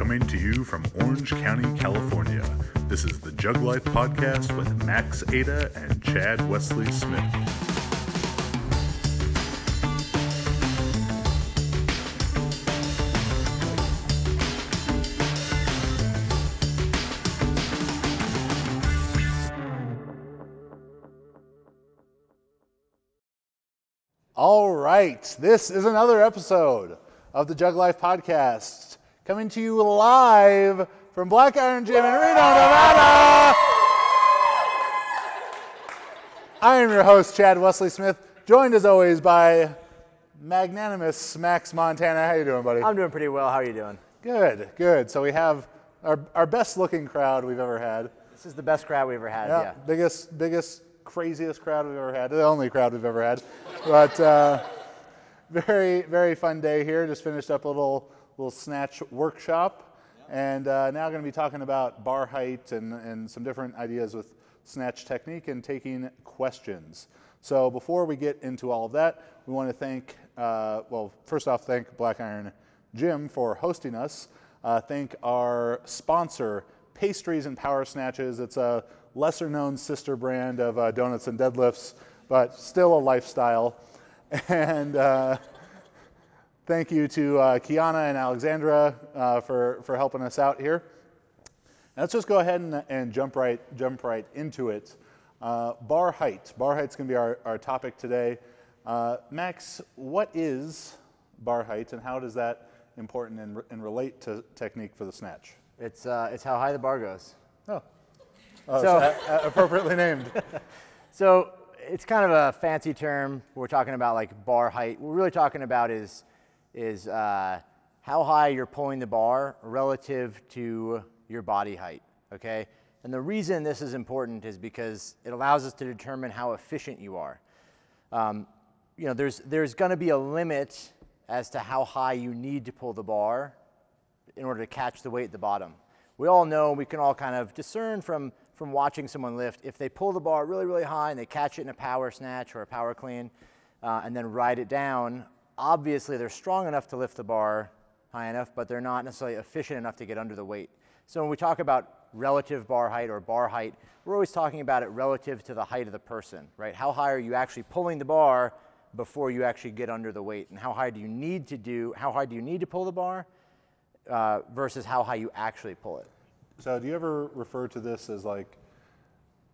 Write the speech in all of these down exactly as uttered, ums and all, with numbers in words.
coming to you from Orange County, California. This is the JuggLife Podcast with Max Aita and Chad Wesley Smith. All right, this is another episode of the JuggLife Podcast, coming to you live from Black Iron Gym in Reno, Nevada. I am your host, Chad Wesley Smith, joined as always by magnanimous Max Montana. How you doing, buddy? I'm doing pretty well. How are you doing? Good, good. So we have our, our best looking crowd we've ever had. This is the best crowd we've ever had, yeah. yeah. Biggest, biggest. Craziest crowd we've ever had, the only crowd we've ever had, but uh, very, very fun day here. Just finished up a little little snatch workshop, yep. and uh, now going to be talking about bar height and, and some different ideas with snatch technique and taking questions. So before we get into all of that, we want to thank, uh, well, first off, thank Black Iron Gym for hosting us. Uh, thank our sponsor, Pastries and Power Snatches. It's a lesser-known sister brand of uh, Donuts and Deadlifts, but still a lifestyle. And uh, thank you to uh, Quiana and Alexandra uh, for, for helping us out here. Now let's just go ahead and, and jump, right, jump right into it. Uh, bar height. Bar height's going to be our, our topic today. Uh, Max, what is bar height, and how does that important and, and relate to technique for the snatch? It's, uh, it's how high the bar goes. Oh. Oh, so, so a, a appropriately named. So it's kind of a fancy term. We're talking about like bar height. What we're really talking about is is uh, how high you're pulling the bar relative to your body height. Okay. And the reason this is important is because it allows us to determine how efficient you are. Um, you know, there's there's going to be a limit as to how high you need to pull the bar in order to catch the weight at the bottom. We all know, we can all kind of discern from from watching someone lift, if they pull the bar really, really high and they catch it in a power snatch or a power clean uh, and then ride it down, obviously they're strong enough to lift the bar high enough, but they're not necessarily efficient enough to get under the weight. So when we talk about relative bar height or bar height, we're always talking about it relative to the height of the person, right? How high are you actually pulling the bar before you actually get under the weight, and how high do you need to do, how high do you need to pull the bar uh, versus how high you actually pull it. So do you ever refer to this as like,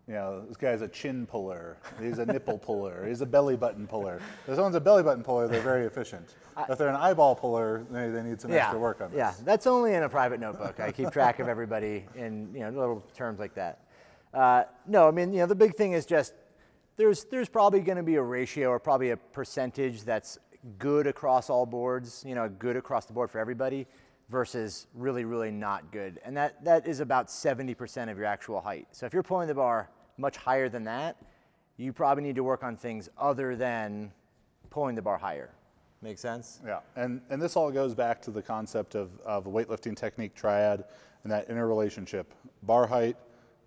you know, this guy's a chin puller, he's a nipple puller, he's a belly button puller. If someone's a belly button puller, they're very efficient. I, if they're an eyeball puller, maybe they need some yeah, extra work on this. Yeah, that's only in a private notebook. I keep track of everybody in, you know, little terms like that. Uh, no, I mean, you know, the big thing is just there's, there's probably going to be a ratio or probably a percentage that's good across all boards, you know, good across the board for everybody, versus really, really not good. And that, that is about seventy percent of your actual height. So if you're pulling the bar much higher than that, you probably need to work on things other than pulling the bar higher. Make sense? Yeah, and, and this all goes back to the concept of, of a weightlifting technique triad and that interrelationship. Bar height,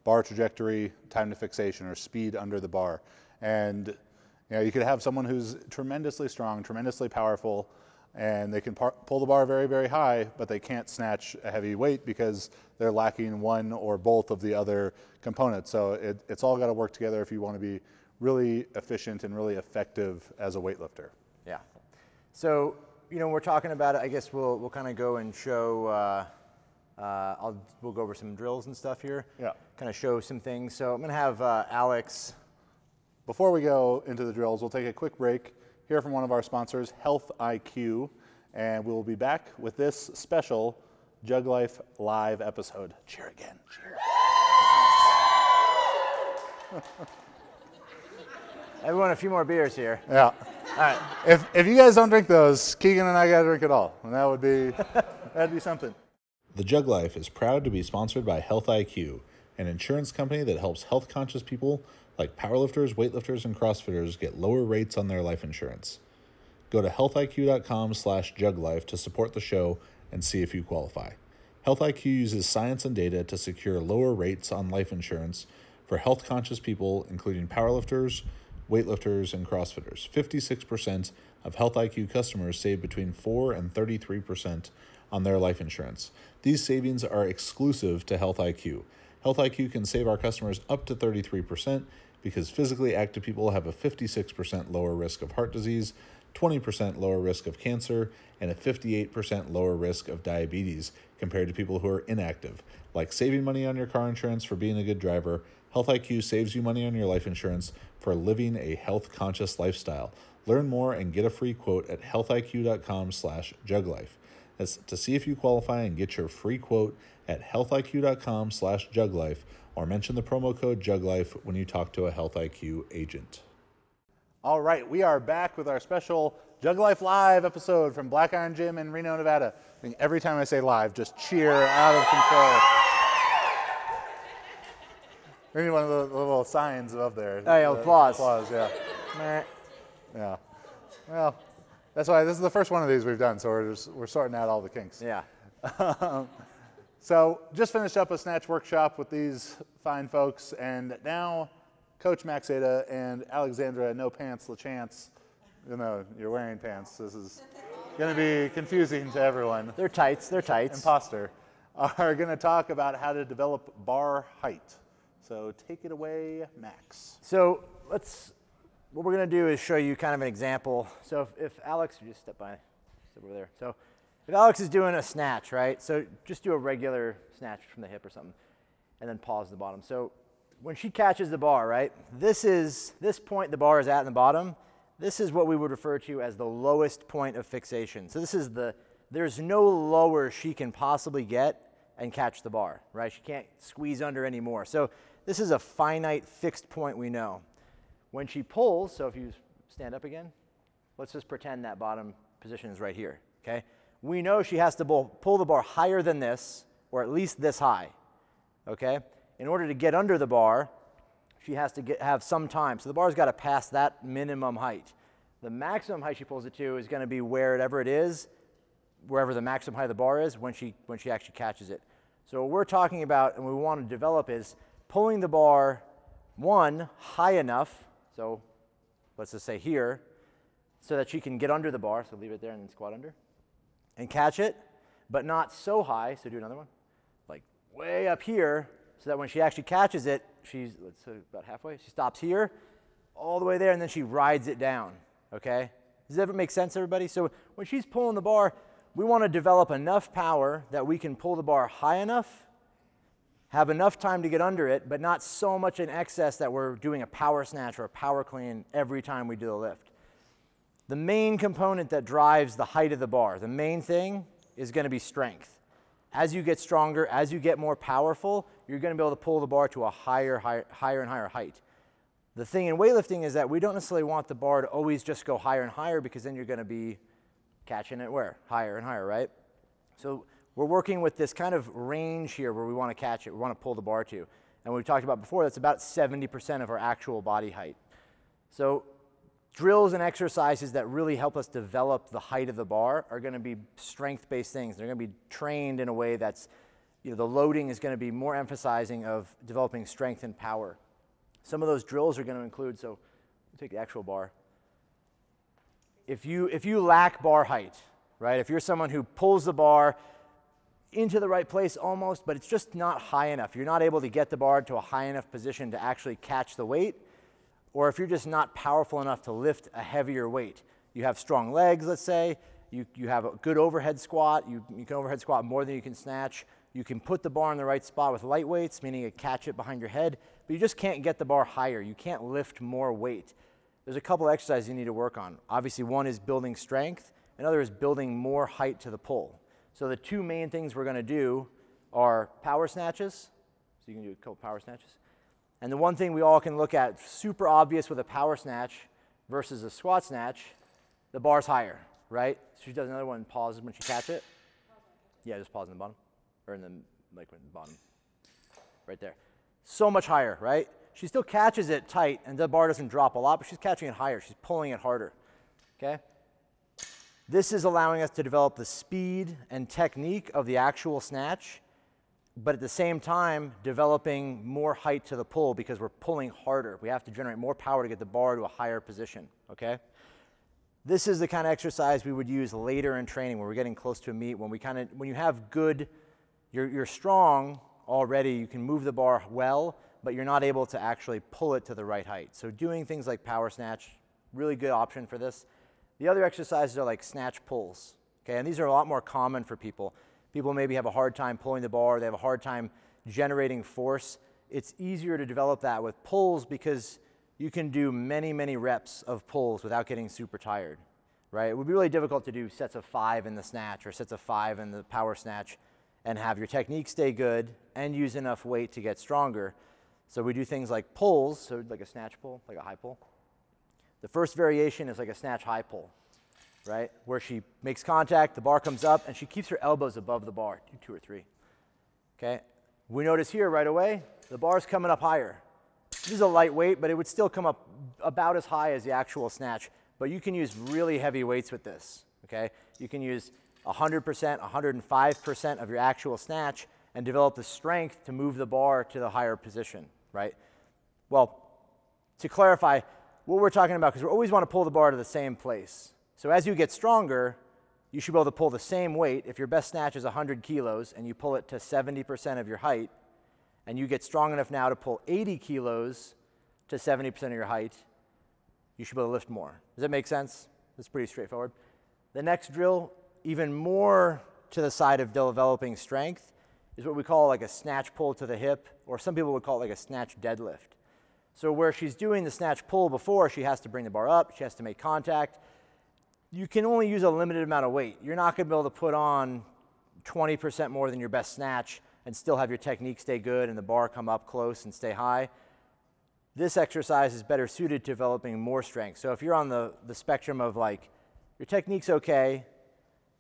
bar trajectory, time to fixation, or speed under the bar. And you know, you could have someone who's tremendously strong, tremendously powerful, and they can par pull the bar very, very high, but they can't snatch a heavy weight because they're lacking one or both of the other components. So it, it's all got to work together if you want to be really efficient and really effective as a weightlifter. Yeah. So, you know, we're talking about it. I guess we'll, we'll kind of go and show, uh, uh, I'll, we'll go over some drills and stuff here. Yeah. Kind of show some things. So I'm going to have uh, Alex. Before we go into the drills, we'll take a quick break. Hear from one of our sponsors, Health I Q, and we'll be back with this special JuggLife Live episode. Cheer again. Cheer. Everyone, a few more beers here. Yeah. All right. If, if you guys don't drink those, Keegan and I got to drink it all, and that would be, that'd be something. The JuggLife is proud to be sponsored by Health I Q, an insurance company that helps health-conscious people like powerlifters, weightlifters, and CrossFitters get lower rates on their life insurance. Go to health I Q dot com slash juglife to support the show and see if you qualify. Health I Q uses science and data to secure lower rates on life insurance for health-conscious people, including powerlifters, weightlifters, and CrossFitters. fifty-six percent of Health I Q customers save between four and thirty-three percent on their life insurance. These savings are exclusive to Health I Q. Health I Q can save our customers up to thirty-three percent because physically active people have a fifty-six percent lower risk of heart disease, twenty percent lower risk of cancer, and a fifty-eight percent lower risk of diabetes compared to people who are inactive. Like saving money on your car insurance for being a good driver, Health I Q saves you money on your life insurance for living a health-conscious lifestyle. Learn more and get a free quote at health I Q dot com slash jug life. That's to see if you qualify and get your free quote at health I Q dot com slash jug life or mention the promo code JUGLIFE when you talk to a Health I Q agent. All right, we are back with our special JugLife Live episode from Black Iron Gym in Reno, Nevada. I think every time I say live, just cheer out of control. Maybe one of the little signs above there. Hey, the, applause. Applause, yeah. Yeah. Well, that's why this is the first one of these we've done, so we're just, we're sorting out all the kinks. Yeah. um, so just finished up a snatch workshop with these fine folks, and now Coach Max Aita and Alexandra No Pants LaChance. You know, you're wearing pants. This is going to be confusing to everyone. They're tights. They're tights. Imposter. Are going to talk about how to develop bar height. So take it away, Max. So let's, what we're going to do is show you kind of an example. So if, if Alex, you just step by, step over there. So if Alex is doing a snatch, right? So just do a regular snatch from the hip or something and then pause at the bottom. So when she catches the bar, right, this is, this point the bar is at in the bottom, this is what we would refer to as the lowest point of fixation. So this is the, there's no lower she can possibly get and catch the bar, right? She can't squeeze under anymore. So this is a finite fixed point we know. When she pulls, so if you stand up again, let's just pretend that bottom position is right here, okay? We know she has to pull the bar higher than this, or at least this high, okay? In order to get under the bar, she has to get, have some time. So the bar's got to pass that minimum height. The maximum height she pulls it to is going to be wherever it is, wherever the maximum height of the bar is when she, when she actually catches it. So what we're talking about and we want to develop is pulling the bar, one, high enough, so let's just say here, so that she can get under the bar, so leave it there and then squat under, and catch it, but not so high, so do another one, like way up here, so that when she actually catches it, she's let's say about halfway, she stops here, all the way there, and then she rides it down, okay? Does that ever make sense, everybody? So when she's pulling the bar, we want to develop enough power that we can pull the bar high enough, have enough time to get under it, but not so much in excess that we're doing a power snatch or a power clean every time we do the lift. The main component that drives the height of the bar, the main thing, is going to be strength. As you get stronger, as you get more powerful, you're going to be able to pull the bar to a higher, higher, higher and higher height. The thing in weightlifting is that we don't necessarily want the bar to always just go higher and higher because then you're going to be catching it where? Higher and higher, right? So we're working with this kind of range here where we want to catch it, we want to pull the bar to. And we've talked about before, that's about seventy percent of our actual body height. So drills and exercises that really help us develop the height of the bar are going to be strength-based things. They're going to be trained in a way that's, you know, the loading is going to be more emphasizing of developing strength and power. Some of those drills are going to include, so we'll take the actual bar. If you, if you lack bar height, right, if you're someone who pulls the bar into the right place almost, but it's just not high enough, you're not able to get the bar to a high enough position to actually catch the weight, or if you're just not powerful enough to lift a heavier weight. You have strong legs, let's say, you, you have a good overhead squat, you, you can overhead squat more than you can snatch, you can put the bar in the right spot with light weights, meaning you catch it behind your head, but you just can't get the bar higher, you can't lift more weight. There's a couple exercises you need to work on. Obviously one is building strength, another is building more height to the pull. So the two main things we're gonna do are power snatches, so you can do a couple power snatches, and the one thing we all can look at, super obvious with a power snatch versus a squat snatch, the bar's higher, right? So she does another one, pauses when she catches it. Yeah, just pause in the bottom, or in the, like, in the bottom, right there. So much higher, right? She still catches it tight, and the bar doesn't drop a lot, but she's catching it higher. She's pulling it harder, okay? This is allowing us to develop the speed and technique of the actual snatch, but at the same time, developing more height to the pull because we're pulling harder. We have to generate more power to get the bar to a higher position, okay? This is the kind of exercise we would use later in training when we're getting close to a meet, when we kind of, when you have good, you're, you're strong already, you can move the bar well, but you're not able to actually pull it to the right height. So doing things like power snatch, really good option for this. The other exercises are like snatch pulls, okay? And these are a lot more common for people. People maybe have a hard time pulling the bar, they have a hard time generating force. It's easier to develop that with pulls because you can do many, many reps of pulls without getting super tired, right? It would be really difficult to do sets of five in the snatch or sets of five in the power snatch and have your technique stay good and use enough weight to get stronger. So we do things like pulls, so like a snatch pull, like a high pull. The first variation is like a snatch high pull, right? Where she makes contact, the bar comes up, and she keeps her elbows above the bar, do two or three, okay? We notice here right away, the bar's coming up higher. This is a light weight, but it would still come up about as high as the actual snatch, but you can use really heavy weights with this, okay? You can use one hundred percent, one hundred five percent of your actual snatch and develop the strength to move the bar to the higher position, right? Well, to clarify, what we're talking about, because we always want to pull the bar to the same place. So as you get stronger, you should be able to pull the same weight. If your best snatch is one hundred kilos and you pull it to seventy percent of your height, and you get strong enough now to pull eighty kilos to seventy percent of your height, you should be able to lift more. Does that make sense? It's pretty straightforward. The next drill, even more to the side of developing strength, is what we call like a snatch pull to the hip, or some people would call it like a snatch deadlift. So where she's doing the snatch pull before, she has to bring the bar up, she has to make contact. You can only use a limited amount of weight. You're not gonna be able to put on twenty percent more than your best snatch and still have your technique stay good and the bar come up close and stay high. This exercise is better suited to developing more strength. So if you're on the, the spectrum of like, your technique's okay,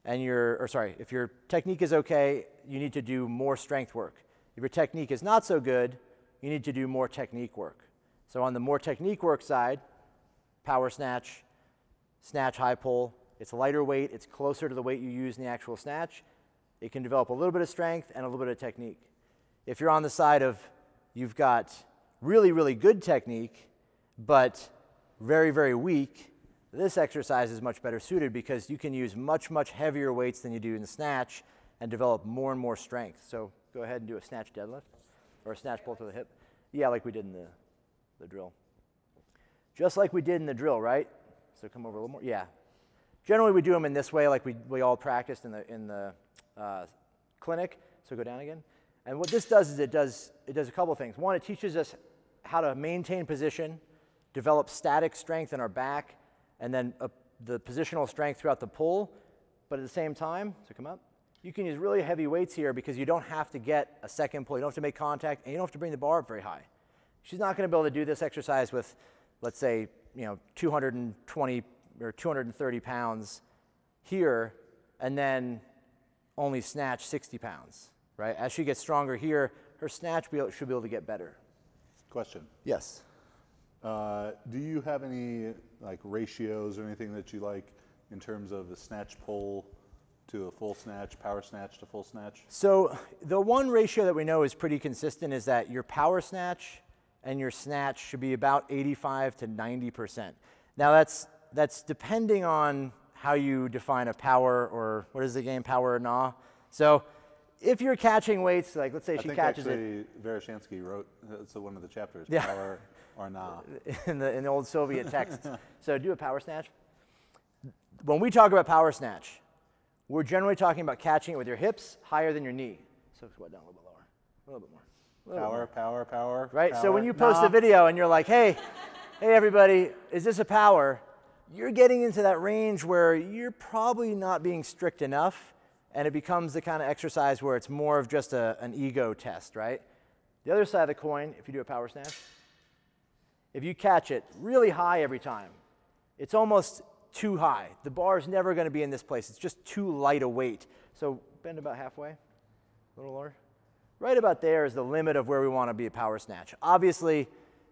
and your, or sorry, if your technique is okay, you need to do more strength work. If your technique is not so good, you need to do more technique work. So on the more technique work side, power snatch, snatch high pull, it's lighter weight, it's closer to the weight you use in the actual snatch. It can develop a little bit of strength and a little bit of technique. If you're on the side of, you've got really, really good technique, but very, very weak, this exercise is much better suited because you can use much, much heavier weights than you do in the snatch and develop more and more strength. So go ahead and do a snatch deadlift or a snatch pull to the hip. Yeah, like we did in the, the drill. Just like we did in the drill, right? So come over a little more, yeah. Generally we do them in this way like we, we all practiced in the, in the uh, clinic. So go down again. And what this does is it does, it does a couple things. One, it teaches us how to maintain position, develop static strength in our back, and then uh, the positional strength throughout the pull. But at the same time, so come up, you can use really heavy weights here because you don't have to get a second pull, you don't have to make contact, and you don't have to bring the bar up very high. She's not gonna be able to do this exercise with, let's say, you know, two hundred twenty or two hundred thirty pounds here, and then only snatch sixty pounds, right? As she gets stronger here, her snatch should be able to get better. Question. Yes. Uh, do you have any like ratios or anything that you like in terms of the snatch pull to a full snatch, power snatch to full snatch? So the one ratio that we know is pretty consistent is that your power snatch and your snatch should be about eighty-five to ninety percent. Now that's, that's depending on how you define a power or what is the game, power or nah. So if you're catching weights, like let's say I she catches actually it. Vereshansky wrote, that's one of the chapters, yeah. Power or nah. In the, in the old Soviet text. So do a power snatch. When we talk about power snatch, we're generally talking about catching it with your hips higher than your knee. So squat down a little bit lower, a little bit more. Power, power, power. Right? Power. So when you post nah. a video and you're like, hey, hey everybody, is this a power? You're getting into that range where you're probably not being strict enough, and it becomes the kind of exercise where it's more of just a, an ego test, right? The other side of the coin, if you do a power snatch, if you catch it really high every time, it's almost too high. The bar is never going to be in this place. It's just too light a weight. So bend about halfway, a little lower. Right about there is the limit of where we want to be a power snatch. Obviously,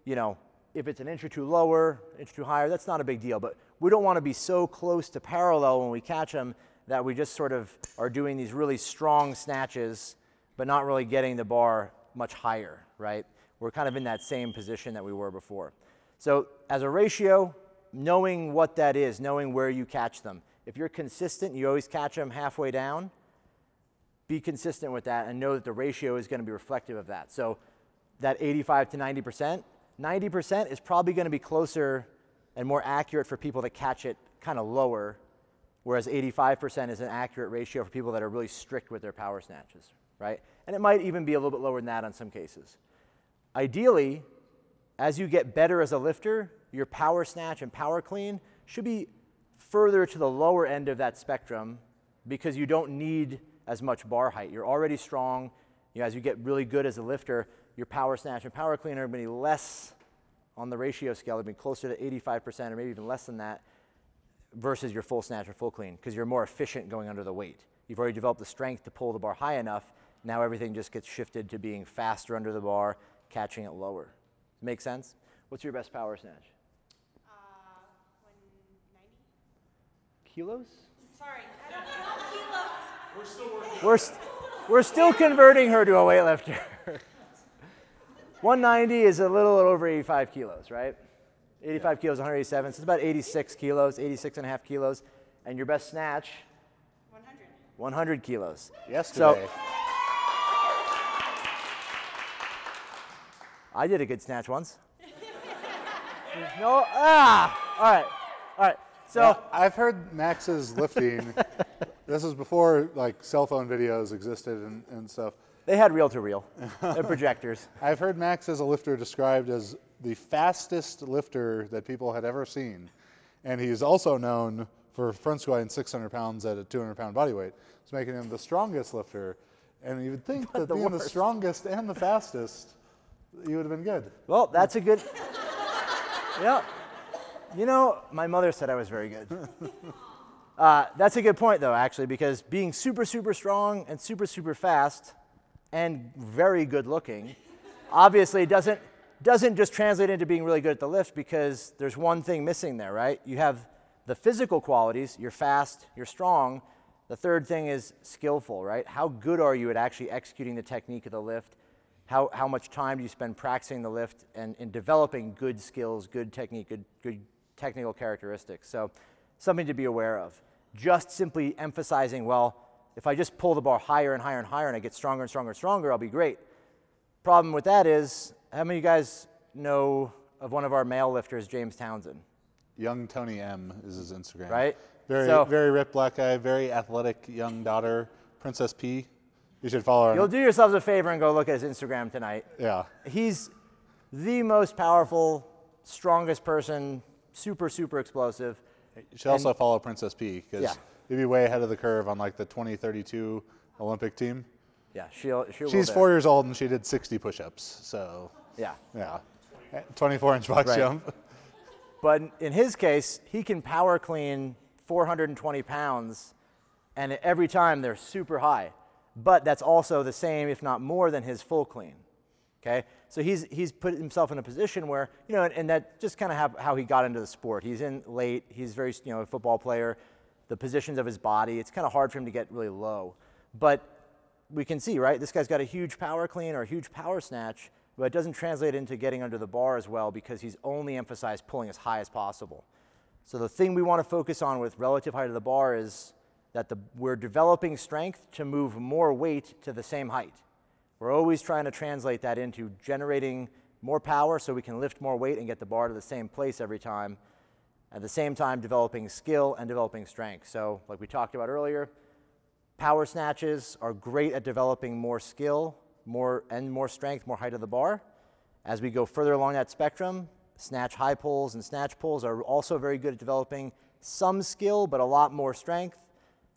you know, if it's an inch or two lower, inch or two higher, that's not a big deal, but we don't want to be so close to parallel when we catch them that we just sort of are doing these really strong snatches, but not really getting the bar much higher, right? We're kind of in that same position that we were before. So as a ratio, knowing what that is, knowing where you catch them. If you're consistent, you always catch them halfway down, be consistent with that and know that the ratio is going to be reflective of that. So that eighty-five to ninety percent, ninety percent is probably going to be closer and more accurate for people that catch it kind of lower, whereas eighty-five percent is an accurate ratio for people that are really strict with their power snatches, right? And it might even be a little bit lower than that in some cases. Ideally, as you get better as a lifter, your power snatch and power clean should be further to the lower end of that spectrum because you don't need as much bar height. You're already strong. You know, as you get really good as a lifter, your power snatch and power clean are going to be less on the ratio scale. It'll be closer to eighty-five percent or maybe even less than that versus your full snatch or full clean because you're more efficient going under the weight. You've already developed the strength to pull the bar high enough. Now everything just gets shifted to being faster under the bar, catching it lower. Make sense? What's your best power snatch? Uh, one ninety. Kilos? Sorry, I don't know kilos. We're still working. We're, st we're still converting her to a weightlifter. one ninety is a little over eighty-five kilos, right? eighty-five yeah. Kilos, one eighty-seven, so it's about eighty-six kilos, eighty-six and a half kilos. And your best snatch? one hundred. one hundred kilos. Yesterday. So, I did a good snatch once. No, ah, all right, all right. So now, I've heard Max's lifting. This is before like cell phone videos existed and, and stuff. They had reel-to-reel and projectors. I've heard Max as a lifter described as the fastest lifter that people had ever seen, and he's also known for front squatting six hundred pounds at a two hundred pound body weight. It's making him the strongest lifter, and you would think but that the being worst. the strongest and the fastest. You would have been good. Well, that's a good, yeah. You know, my mother said I was very good. Uh, that's a good point though, actually, because being super, super strong and super, super fast and very good looking, obviously doesn't, doesn't just translate into being really good at the lift because there's one thing missing there, right? You have the physical qualities, you're fast, you're strong. The third thing is skillful, right? How good are you at actually executing the technique of the lift? How, how much time do you spend practicing the lift and, and developing good skills, good technique, good, good technical characteristics? So something to be aware of. Just simply emphasizing, well, if I just pull the bar higher and higher and higher and I get stronger and stronger and stronger, I'll be great. Problem with that is, how many of you guys know of one of our male lifters, James Townsend? Young Tony M is his Instagram. Right? Very, so, very ripped black guy, very athletic young daughter, Princess P. You should follow him. You'll do yourselves a favor and go look at his Instagram tonight. Yeah. He's the most powerful, strongest person, super, super explosive. You should and, also follow Princess P because yeah. He'd be way ahead of the curve on like the twenty thirty-two Olympic team. Yeah, she'll, she'll She's four years old and she did sixty push-ups, so. Yeah. Yeah. twenty-four inch box right. jump. But in his case, he can power clean four hundred twenty pounds and every time they're super high. But that's also the same, if not more, than his full clean, okay? So he's, he's put himself in a position where, you know, and, and that just kind of how he got into the sport. He's in late, he's very, you know, a football player, the positions of his body, it's kind of hard for him to get really low. But we can see, right, this guy's got a huge power clean or a huge power snatch, but it doesn't translate into getting under the bar as well because he's only emphasized pulling as high as possible. So the thing we want to focus on with relative height of the bar is that the, we're developing strength to move more weight to the same height. We're always trying to translate that into generating more power so we can lift more weight and get the bar to the same place every time. At the same time, developing skill and developing strength. So like we talked about earlier, power snatches are great at developing more skill, more and more strength, more height of the bar. As we go further along that spectrum, snatch high pulls and snatch pulls are also very good at developing some skill, but a lot more strength.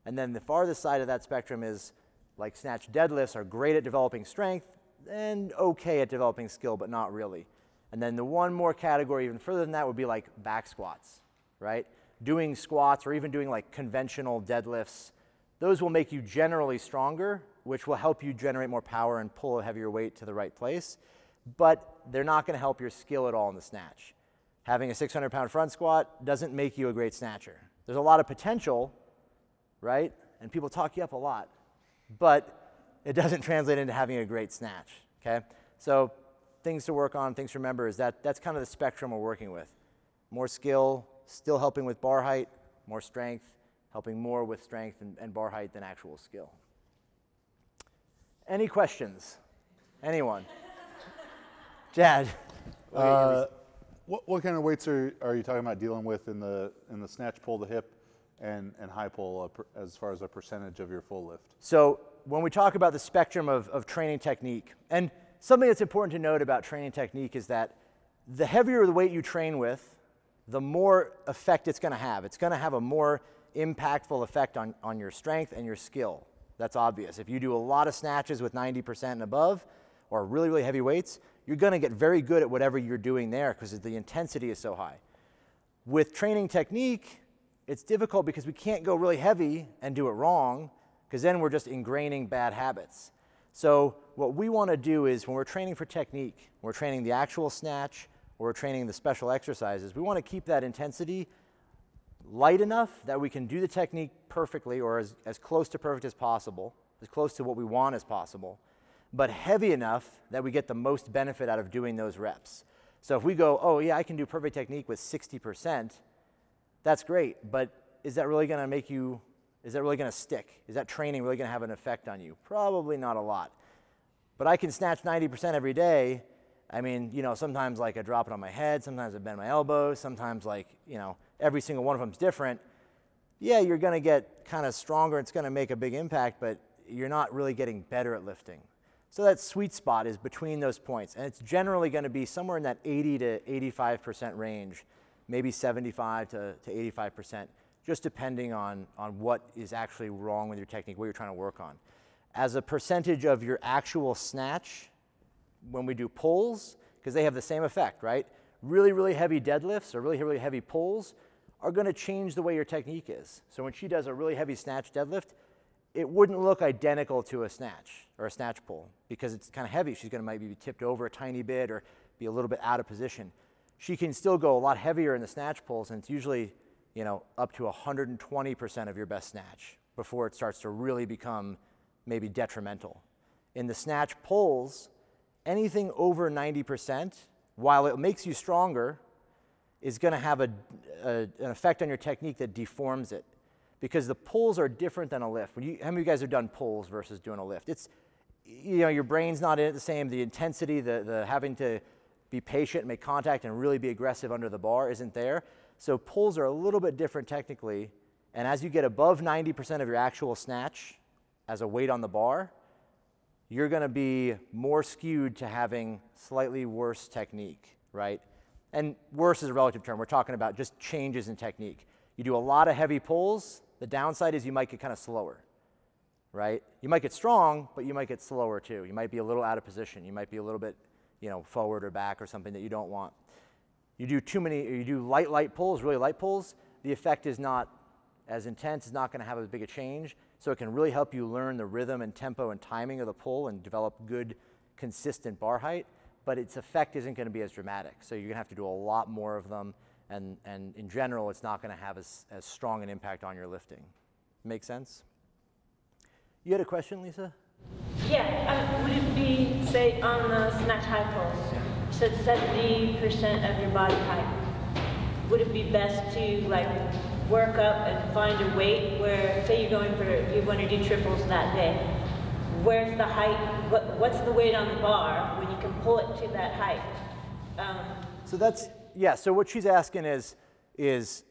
And then the farthest side of that spectrum is like snatch deadlifts are great at developing strength and okay at developing skill, but not really. And then the one more category even further than that would be like back squats, right? Doing squats or even doing like conventional deadlifts. Those will make you generally stronger, which will help you generate more power and pull a heavier weight to the right place. But they're not going to help your skill at all in the snatch. Having a six hundred pound front squat doesn't make you a great snatcher. There's a lot of potential, right? And people talk you up a lot, but it doesn't translate into having a great snatch, okay? So things to work on, things to remember is that that's kind of the spectrum we're working with. More skill, still helping with bar height, more strength, helping more with strength and, and bar height than actual skill. Any questions? Anyone? Chad? Uh, what, what kind of weights are, are you talking about dealing with in the, in the snatch, pull to hip, and, and high pull uh, per, as far as a percentage of your full lift? So when we talk about the spectrum of, of training technique, and something that's important to note about training technique is that the heavier the weight you train with, the more effect it's going to have. It's going to have a more impactful effect on, on your strength and your skill. That's obvious. If you do a lot of snatches with ninety percent and above, or really, really heavy weights, you're going to get very good at whatever you're doing there because the intensity is so high. With training technique, it's difficult because we can't go really heavy and do it wrong, because then we're just ingraining bad habits. So what we want to do is when we're training for technique, we're training the actual snatch, or we're training the special exercises, we want to keep that intensity light enough that we can do the technique perfectly, or as, as close to perfect as possible, as close to what we want as possible, but heavy enough that we get the most benefit out of doing those reps. So if we go, oh yeah, I can do perfect technique with sixty percent, that's great, but is that really gonna make you, is that really gonna stick? Is that training really gonna have an effect on you? Probably not a lot. But I can snatch ninety percent every day. I mean, you know, sometimes like I drop it on my head, sometimes I bend my elbow, sometimes like, you know, every single one of them's different. Yeah, you're gonna get kind of stronger, it's gonna make a big impact, but you're not really getting better at lifting. So that sweet spot is between those points, and it's generally going to be somewhere in that eighty to eighty-five percent range, maybe seventy-five to eighty-five percent, just depending on, on what is actually wrong with your technique, what you're trying to work on. As a percentage of your actual snatch, when we do pulls, because they have the same effect, right? Really, really heavy deadlifts or really, really heavy pulls are going to change the way your technique is. So when she does a really heavy snatch deadlift, it wouldn't look identical to a snatch or a snatch pull because it's kind of heavy. She's going to maybe be tipped over a tiny bit or be a little bit out of position. She can still go a lot heavier in the snatch pulls, and it's usually, you know, up to one hundred twenty percent of your best snatch before it starts to really become maybe detrimental. In the snatch pulls, anything over ninety percent, while it makes you stronger, is going to have a, a, an effect on your technique that deforms it. Because the pulls are different than a lift. When you, how many of you guys have done pulls versus doing a lift? It's, you know, your brain's not in it the same. The intensity, the, the having to be patient, make contact, and really be aggressive under the bar isn't there. So pulls are a little bit different technically. And as you get above ninety percent of your actual snatch as a weight on the bar, you're gonna be more skewed to having slightly worse technique, right? And worse is a relative term. We're talking about just changes in technique. You do a lot of heavy pulls, the downside is you might get kind of slower, right? You might get strong, but you might get slower too. You might be a little out of position. You might be a little bit, you know, forward or back or something that you don't want. You do too many, or you do light, light pulls, really light pulls, the effect is not as intense. It's not going to have as big a change. So it can really help you learn the rhythm and tempo and timing of the pull and develop good, consistent bar height, but its effect isn't going to be as dramatic. So you're going to have to do a lot more of them. And, and in general, it's not going to have as, as strong an impact on your lifting. Make sense? You had a question, Lisa? Yeah. Um, would it be, say, on the snatch high pulls, yeah. So seventy percent of your body height, would it be best to, like, work up and find a weight where, say you're going for, you want to do triples that day, where's the height, what, what's the weight on the bar when you can pull it to that height? Um, so that's... Yeah, so what she's asking is, is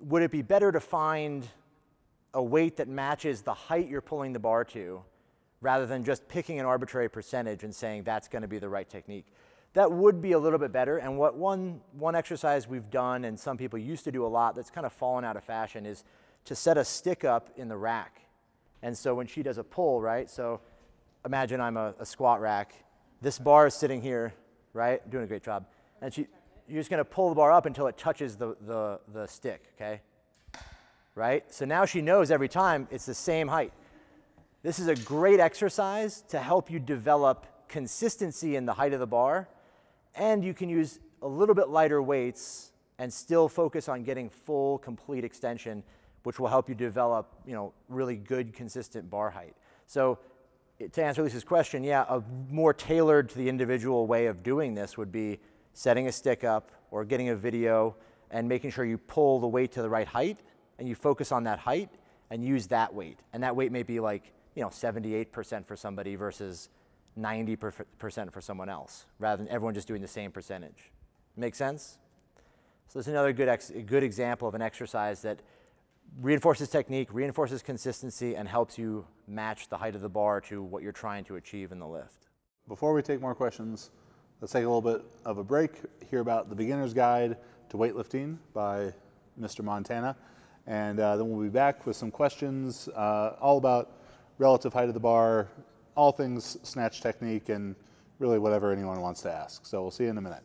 would it be better to find a weight that matches the height you're pulling the bar to rather than just picking an arbitrary percentage and saying that's going to be the right technique? That would be a little bit better, and what one, one exercise we've done and some people used to do a lot that's kind of fallen out of fashion is to set a stick up in the rack. And so when she does a pull, right, so imagine I'm a, a squat rack. This bar is sitting here, right, doing a great job, and she... You're just going to pull the bar up until it touches the, the, the stick, okay? Right? So now she knows every time it's the same height. This is a great exercise to help you develop consistency in the height of the bar, and you can use a little bit lighter weights and still focus on getting full, complete extension, which will help you develop, you know, really good, consistent bar height. So to answer Lisa's question, yeah, a more tailored to the individual way of doing this would be setting a stick up or getting a video and making sure you pull the weight to the right height and you focus on that height and use that weight. And that weight may be like, you know, seventy-eight percent for somebody versus ninety percent for someone else, rather than everyone just doing the same percentage. Make sense? So that's another good, ex good example of an exercise that reinforces technique, reinforces consistency, and helps you match the height of the bar to what you're trying to achieve in the lift. Before we take more questions, let's take a little bit of a break, hear about the Beginner's Guide to Weightlifting by Mister Montana, and uh, then we'll be back with some questions uh, all about relative height of the bar, all things snatch technique, and really whatever anyone wants to ask. So we'll see you in a minute.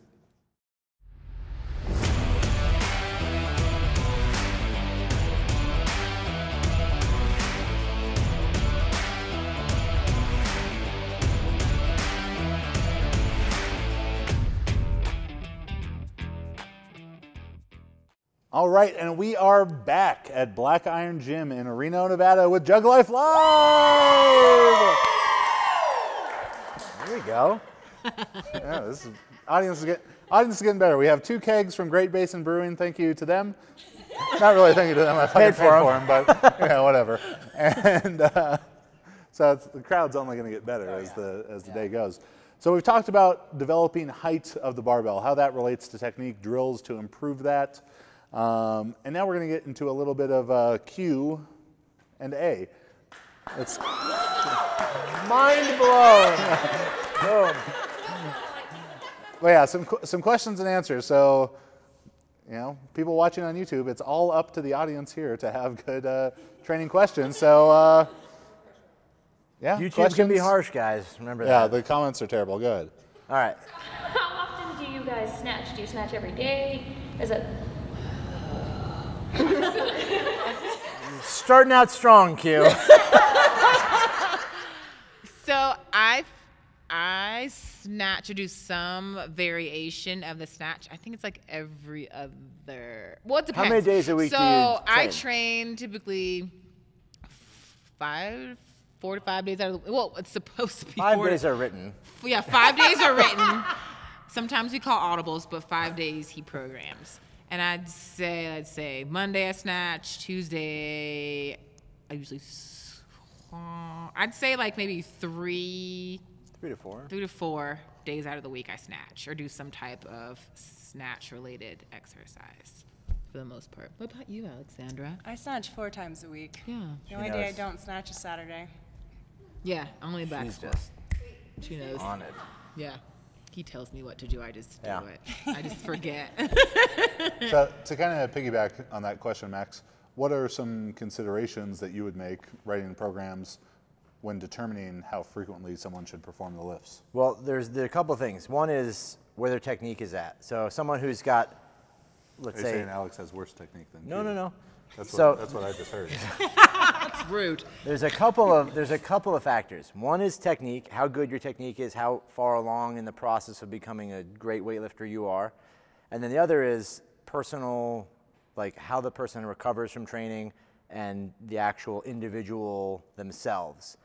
All right, and we are back at Black Iron Gym in Reno, Nevada with JuggLife Live! There we go. Yeah, this is, audience, is getting, audience is getting better. We have two kegs from Great Basin Brewing. Thank you to them. Not really thank you to them. I paid for them, but you know, whatever. And uh, so it's, the crowd's only going to get better oh, as, yeah. the, as the yeah. day goes. So we've talked about developing height of the barbell, how that relates to technique, drills to improve that. Um, and now we're going to get into a little bit of uh, Q and A. It's mind blown. Boom. Well, yeah, some some questions and answers. So, you know, people watching on YouTube, it's all up to the audience here to have good uh, training questions. So, uh, yeah, YouTube questions can be harsh, guys. Remember yeah, that. Yeah, the comments are terrible. Good. All right. How often do you guys snatch? Do you snatch every day? Is it? Starting out strong, Q. So I, I snatch or do some variation of the snatch. I think it's like every other. Well, it depends. How many days a week so do you train? So I train typically five, four to five days out of the week. Well, it's supposed to be five four days to, are written. Yeah, five days are written. Sometimes we call audibles, but five days he programs. And I'd say, I'd say Monday I snatch, Tuesday I usually, I'd say like maybe three, three to four, three to four days out of the week I snatch or do some type of snatch-related exercise for the most part. What about you, Alexandra? I snatch four times a week. Yeah. The only day I don't snatch is Saturday. Yeah, only back squat. Just she knows. On it. Yeah. He tells me what to do, I just do yeah. it. I just forget. So to kind of piggyback on that question, Max, what are some considerations that you would make writing programs when determining how frequently someone should perform the lifts? Well, there's, there are a couple of things. One is where their technique is at. So someone who's got, let's say- Are you saying Alex has worse technique than No, you? no, no. That's, so, what, that's what I just heard. That's rude. There's a couple of there's a couple of factors. One is technique, how good your technique is, how far along in the process of becoming a great weightlifter you are, and then the other is personal, like how the person recovers from training and the actual individual themselves,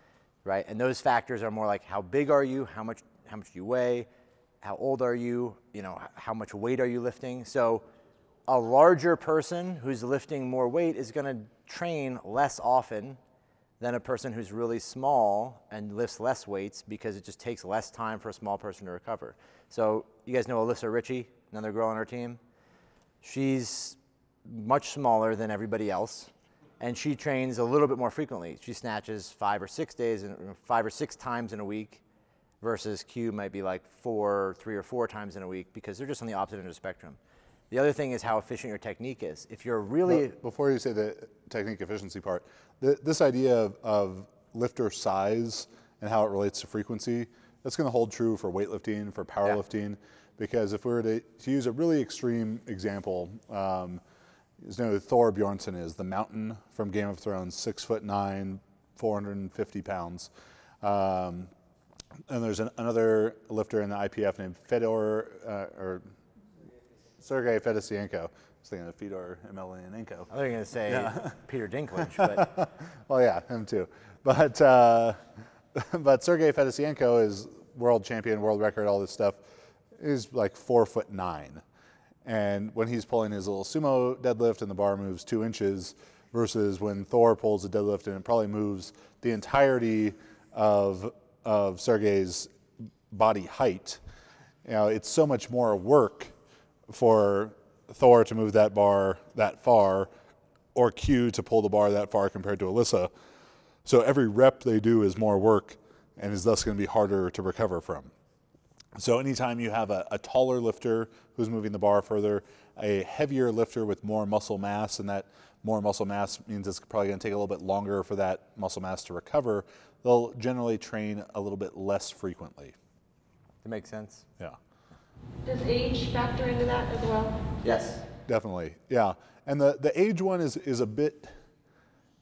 right? And those factors are more like how big are you, how much how much do you weigh, how old are you, you know, how much weight are you lifting, so. A larger person who's lifting more weight is going to train less often than a person who's really small and lifts less weights because it just takes less time for a small person to recover. So you guys know Alyssa Ritchie, another girl on our team. She's much smaller than everybody else, and she trains a little bit more frequently. She snatches five or six days, and five or six times in a week, versus Q might be like four, three or four times in a week because they're just on the opposite end of the spectrum. The other thing is how efficient your technique is. If you're really... Before you say the technique efficiency part, th this idea of, of lifter size and how it relates to frequency, that's going to hold true for weightlifting, for powerlifting, yeah. because if we were to, to use a really extreme example, um, you know, Thor Björnsson is the mountain from Game of Thrones, six foot nine, four hundred fifty pounds. Um, and there's an, another lifter in the I P F named Fedor, uh, or... Sergey Fedosienko. I was thinking of Fedor Emelianenko. I was going to say yeah. Peter Dinklage, but well, yeah, him too. But uh, but Sergey Fedosienko is world champion, world record, all this stuff. He's like four foot nine, And when he's pulling his little sumo deadlift and the bar moves two inches versus when Thor pulls a deadlift and it probably moves the entirety of, of Sergey's body height, you know, it's so much more work for Thor to move that bar that far or Q to pull the bar that far compared to Alyssa. So every rep they do is more work and is thus going to be harder to recover from. So anytime you have a, a taller lifter who's moving the bar further, a heavier lifter with more muscle mass, and that more muscle mass means it's probably going to take a little bit longer for that muscle mass to recover, they'll generally train a little bit less frequently. That makes sense. Yeah. Does age factor into that as well? Yes. Definitely, yeah. And the, the age one is, is a bit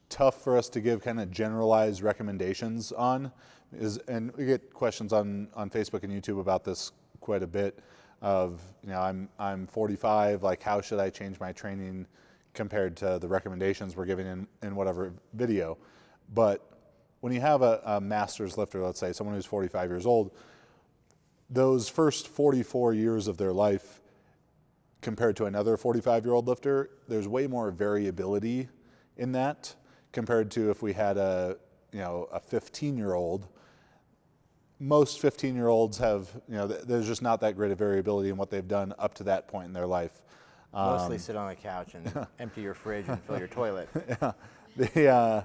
tough for us to give kind of generalized recommendations on. Is, and we get questions on, on Facebook and YouTube about this quite a bit of, you know, I'm, I'm forty-five, like how should I change my training compared to the recommendations we're giving in, in whatever video. But when you have a, a master's lifter, let's say, someone who's forty-five years old, those first forty-four years of their life compared to another forty-five-year-old lifter, there's way more variability in that compared to if we had a, you know, a fifteen-year-old. Most fifteen-year-olds have, you know, there's just not that great of variability in what they've done up to that point in their life. Mostly um, sit on the couch and empty your fridge and fill your toilet. Yeah. The, uh,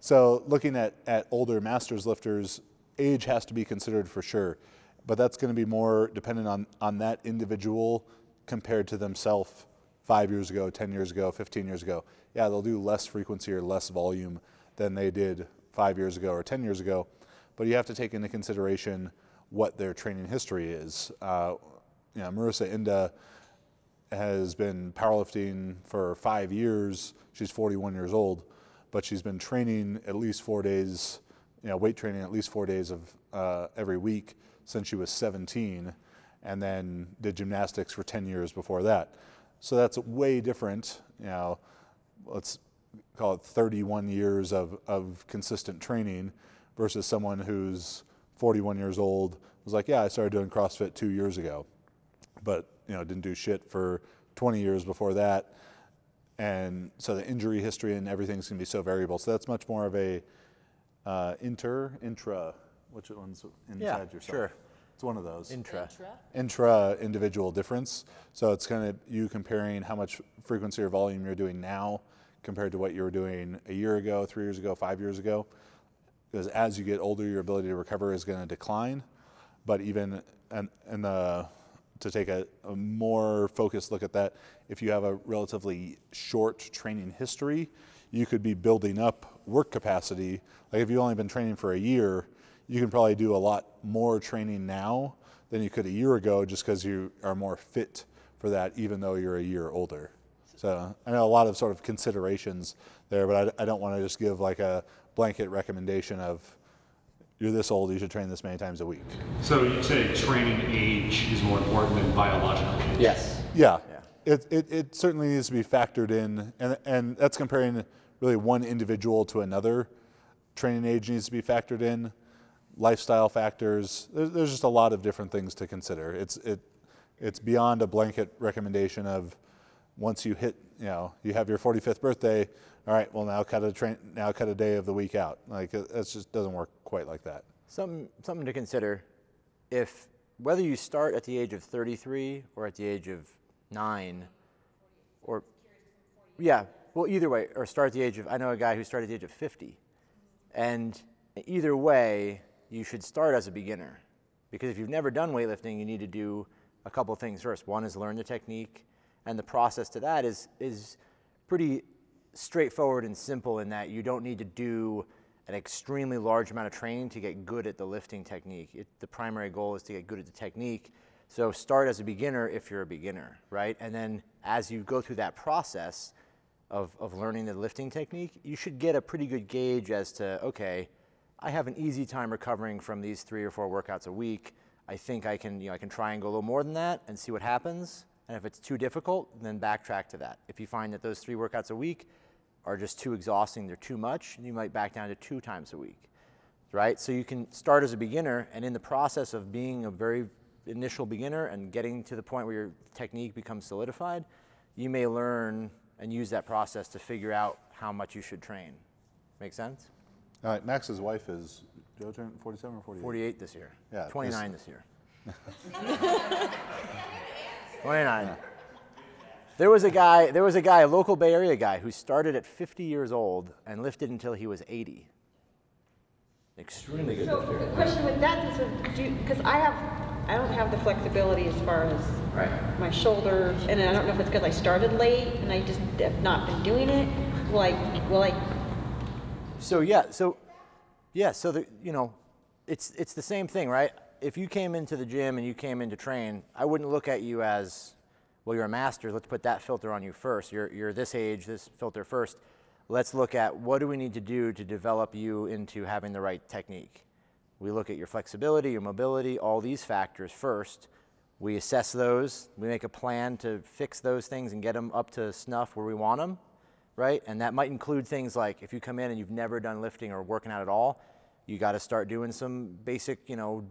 so looking at, at older masters lifters, age has to be considered for sure, but that's going to be more dependent on, on that individual compared to themselves five years ago, ten years ago, fifteen years ago. Yeah, they'll do less frequency or less volume than they did five years ago or ten years ago, but you have to take into consideration what their training history is. Uh, you know, Marissa Inda has been powerlifting for five years. She's forty-one years old, but she's been training at least four days, you know, weight training at least four days of uh, every week since she was seventeen, and then did gymnastics for ten years before that. So that's way different, you know, let's call it thirty-one years of, of consistent training versus someone who's forty-one years old was like, yeah, I started doing CrossFit two years ago, but you know, didn't do shit for twenty years before that. And so the injury history and everything's gonna be so variable. So that's much more of a uh, inter, intra, which one's inside yeah, yourself? Sure. It's one of those. Intra. Intra individual difference. So it's kind of you comparing how much frequency or volume you're doing now compared to what you were doing a year ago, three years ago, five years ago. Because as you get older, your ability to recover is going to decline. But even and and uh, to take a, a more focused look at that, if you have a relatively short training history, you could be building up work capacity. Like if you've only been training for a year, you can probably do a lot more training now than you could a year ago just because you are more fit for that, even though you're a year older. So I know a lot of sort of considerations there, but I, I don't want to just give like a blanket recommendation of you're this old, you should train this many times a week. So you say training age is more important than biological age? Yes. Yeah. yeah. It, it, it certainly needs to be factored in, and, and that's comparing really one individual to another. Training age needs to be factored in. Lifestyle factors, there's just a lot of different things to consider. It's it it's beyond a blanket recommendation of once you hit, you know, you have your forty-fifth birthday, all right, well now cut a train now cut a day of the week out. Like it just doesn't work quite like that. Something something to consider, if whether you start at the age of thirty-three or at the age of nine, or yeah, well either way, or start at the age of, I know a guy who started at the age of fifty, and either way, you should start as a beginner, because if you've never done weightlifting, you need to do a couple things first. One is learn the technique, and the process to that is, is pretty straightforward and simple in that you don't need to do an extremely large amount of training to get good at the lifting technique. It, the primary goal is to get good at the technique. So start as a beginner if you're a beginner, right? And then as you go through that process of, of learning the lifting technique, you should get a pretty good gauge as to, okay, I have an easy time recovering from these three or four workouts a week. I think I can, you know, I can try and go a little more than that and see what happens. And if it's too difficult, then backtrack to that. If you find that those three workouts a week are just too exhausting, they're too much, you might back down to two times a week, right? So you can start as a beginner, and in the process of being a very initial beginner and getting to the point where your technique becomes solidified, you may learn and use that process to figure out how much you should train. Make sense? All right, Max's wife is, do I turn forty-seven or forty-eight? forty-eight this year. Yeah. twenty-nine this, this year. twenty-nine. Yeah. There was a guy, there was a guy, a local Bay Area guy who started at fifty years old and lifted until he was eighty. Extremely good. So the question with that is, because I have, I don't have the flexibility as far as right. my shoulders, and I don't know if it's because I started late and I just have not been doing it. Will I, will I? So yeah, so yeah, so the, you know, it's it's the same thing, right? If you came into the gym and you came in to train, I wouldn't look at you as, well, you're a master. Let's put that filter on you first. You're you're this age, this filter first. Let's look at what do we need to do to develop you into having the right technique. We look at your flexibility, your mobility, all these factors first. We assess those. We make a plan to fix those things and get them up to snuff where we want them, right? And that might include things like if you come in and you've never done lifting or working out at all, you got to start doing some basic, you know,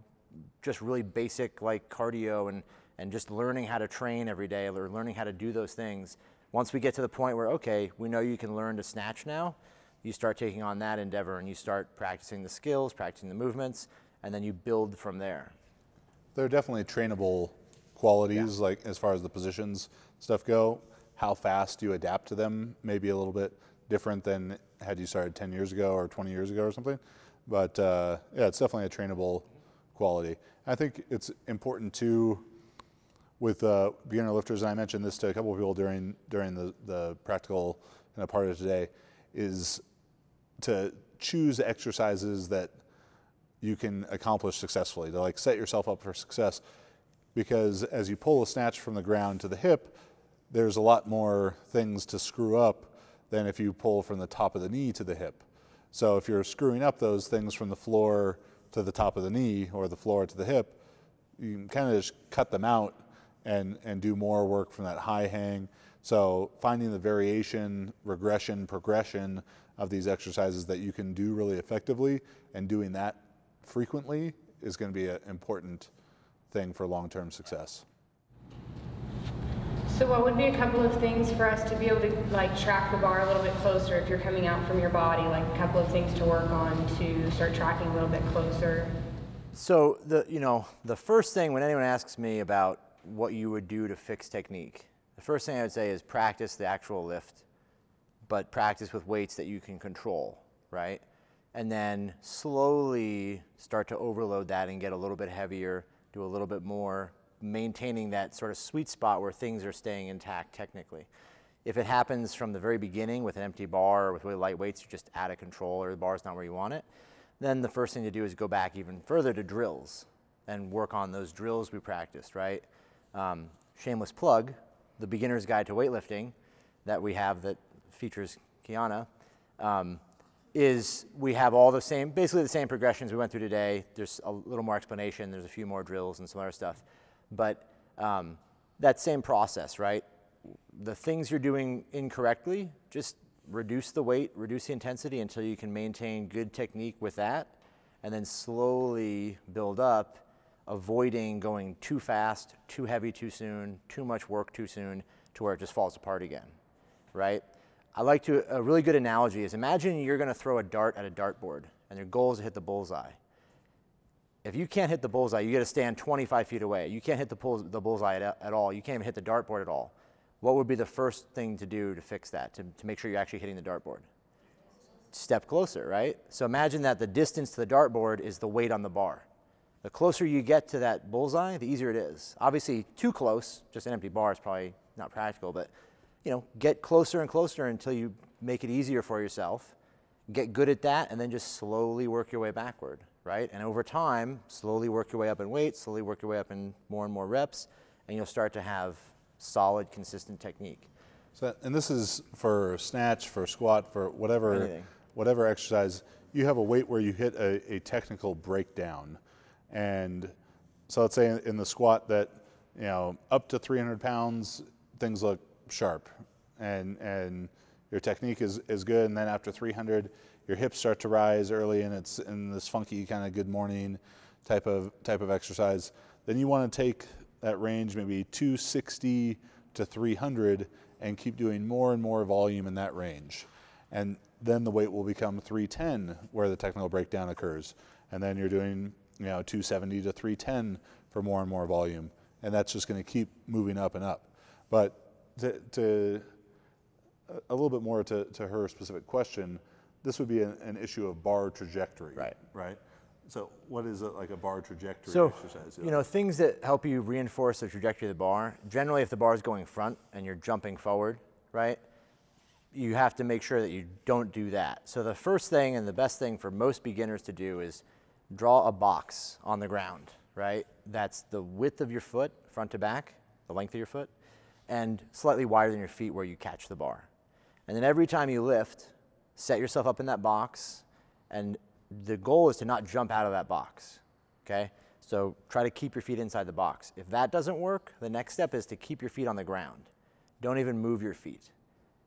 just really basic like cardio and, and just learning how to train every day or learning how to do those things. Once we get to the point where, okay, we know you can learn to snatch now, you start taking on that endeavor and you start practicing the skills, practicing the movements, and then you build from there. There are definitely trainable qualities, yeah. like as far as the positions stuff go. How fast you adapt to them may be a little bit different than had you started ten years ago or twenty years ago or something. But uh, yeah, it's definitely a trainable quality. I think it's important to, with uh, beginner lifters, and I mentioned this to a couple of people during during the, the practical and a part of today, is to choose exercises that you can accomplish successfully, to like set yourself up for success. Because as you pull a snatch from the ground to the hip, there's a lot more things to screw up than if you pull from the top of the knee to the hip. So if you're screwing up those things from the floor to the top of the knee or the floor to the hip, you can kind of just cut them out and and do more work from that high hang. So finding the variation, regression, progression of these exercises that you can do really effectively and doing that frequently is going to be an important thing for long-term success. So what would be a couple of things for us to be able to like track the bar a little bit closer if you're coming out from your body, like a couple of things to work on to start tracking a little bit closer? So the you know the first thing when anyone asks me about what you would do to fix technique, the first thing I would say is practice the actual lift, but practice with weights that you can control, right? And then slowly start to overload that and get a little bit heavier, do a little bit more, maintaining that sort of sweet spot where things are staying intact technically. If it happens from the very beginning with an empty bar or with really light weights, you're just out of control or the bar's not where you want it, then the first thing to do is go back even further to drills and work on those drills we practiced, right? Um, shameless plug, the Beginner's Guide to Weightlifting that we have that features Quiana, um, is we have all the same, basically the same progressions we went through today. There's a little more explanation, there's a few more drills and some other stuff, but um, that same process, right? The things you're doing incorrectly, just reduce the weight, reduce the intensity until you can maintain good technique with that, and then slowly build up, avoiding going too fast, too heavy too soon, too much work too soon, to where it just falls apart again, right? I like to, a really good analogy is imagine you're gonna throw a dart at a dartboard and your goal is to hit the bullseye. If you can't hit the bullseye, you gotta stand twenty-five feet away. You can't hit the, bull, the bullseye at, at all. You can't even hit the dartboard at all. What would be the first thing to do to fix that, to, to make sure you're actually hitting the dartboard? Step closer, right? So imagine that the distance to the dartboard is the weight on the bar. The closer you get to that bullseye, the easier it is. Obviously, too close, just an empty bar is probably not practical, but you know, get closer and closer until you make it easier for yourself. Get good at that, and then just slowly work your way backward, right? And over time, slowly work your way up in weight, slowly work your way up in more and more reps, and you'll start to have solid, consistent technique. So, and this is for snatch, for squat, for whatever, Anything. whatever exercise. You have a weight where you hit a, a technical breakdown. And so let's say in the squat that, you know, up to three hundred pounds, things look sharp and and your technique is, is good. And then after three hundred, your hips start to rise early and it's in this funky kind of good morning type of type of exercise. Then you want to take that range maybe two sixty to three hundred and keep doing more and more volume in that range. And then the weight will become three ten where the technical breakdown occurs. And then you're doing, you know, two seventy to three ten for more and more volume. And that's just going to keep moving up and up. But to, to a little bit more to, to her specific question, this would be an, an issue of bar trajectory, right? Right. So what is a, like a bar trajectory so, exercise? You know, things that help you reinforce the trajectory of the bar. Generally, if the bar is going front and you're jumping forward, right, you have to make sure that you don't do that. So the first thing and the best thing for most beginners to do is draw a box on the ground, right? That's the width of your foot, front to back, the length of your foot, and slightly wider than your feet where you catch the bar. And then every time you lift, set yourself up in that box, and the goal is to not jump out of that box, okay? So try to keep your feet inside the box. If that doesn't work, the next step is to keep your feet on the ground. Don't even move your feet.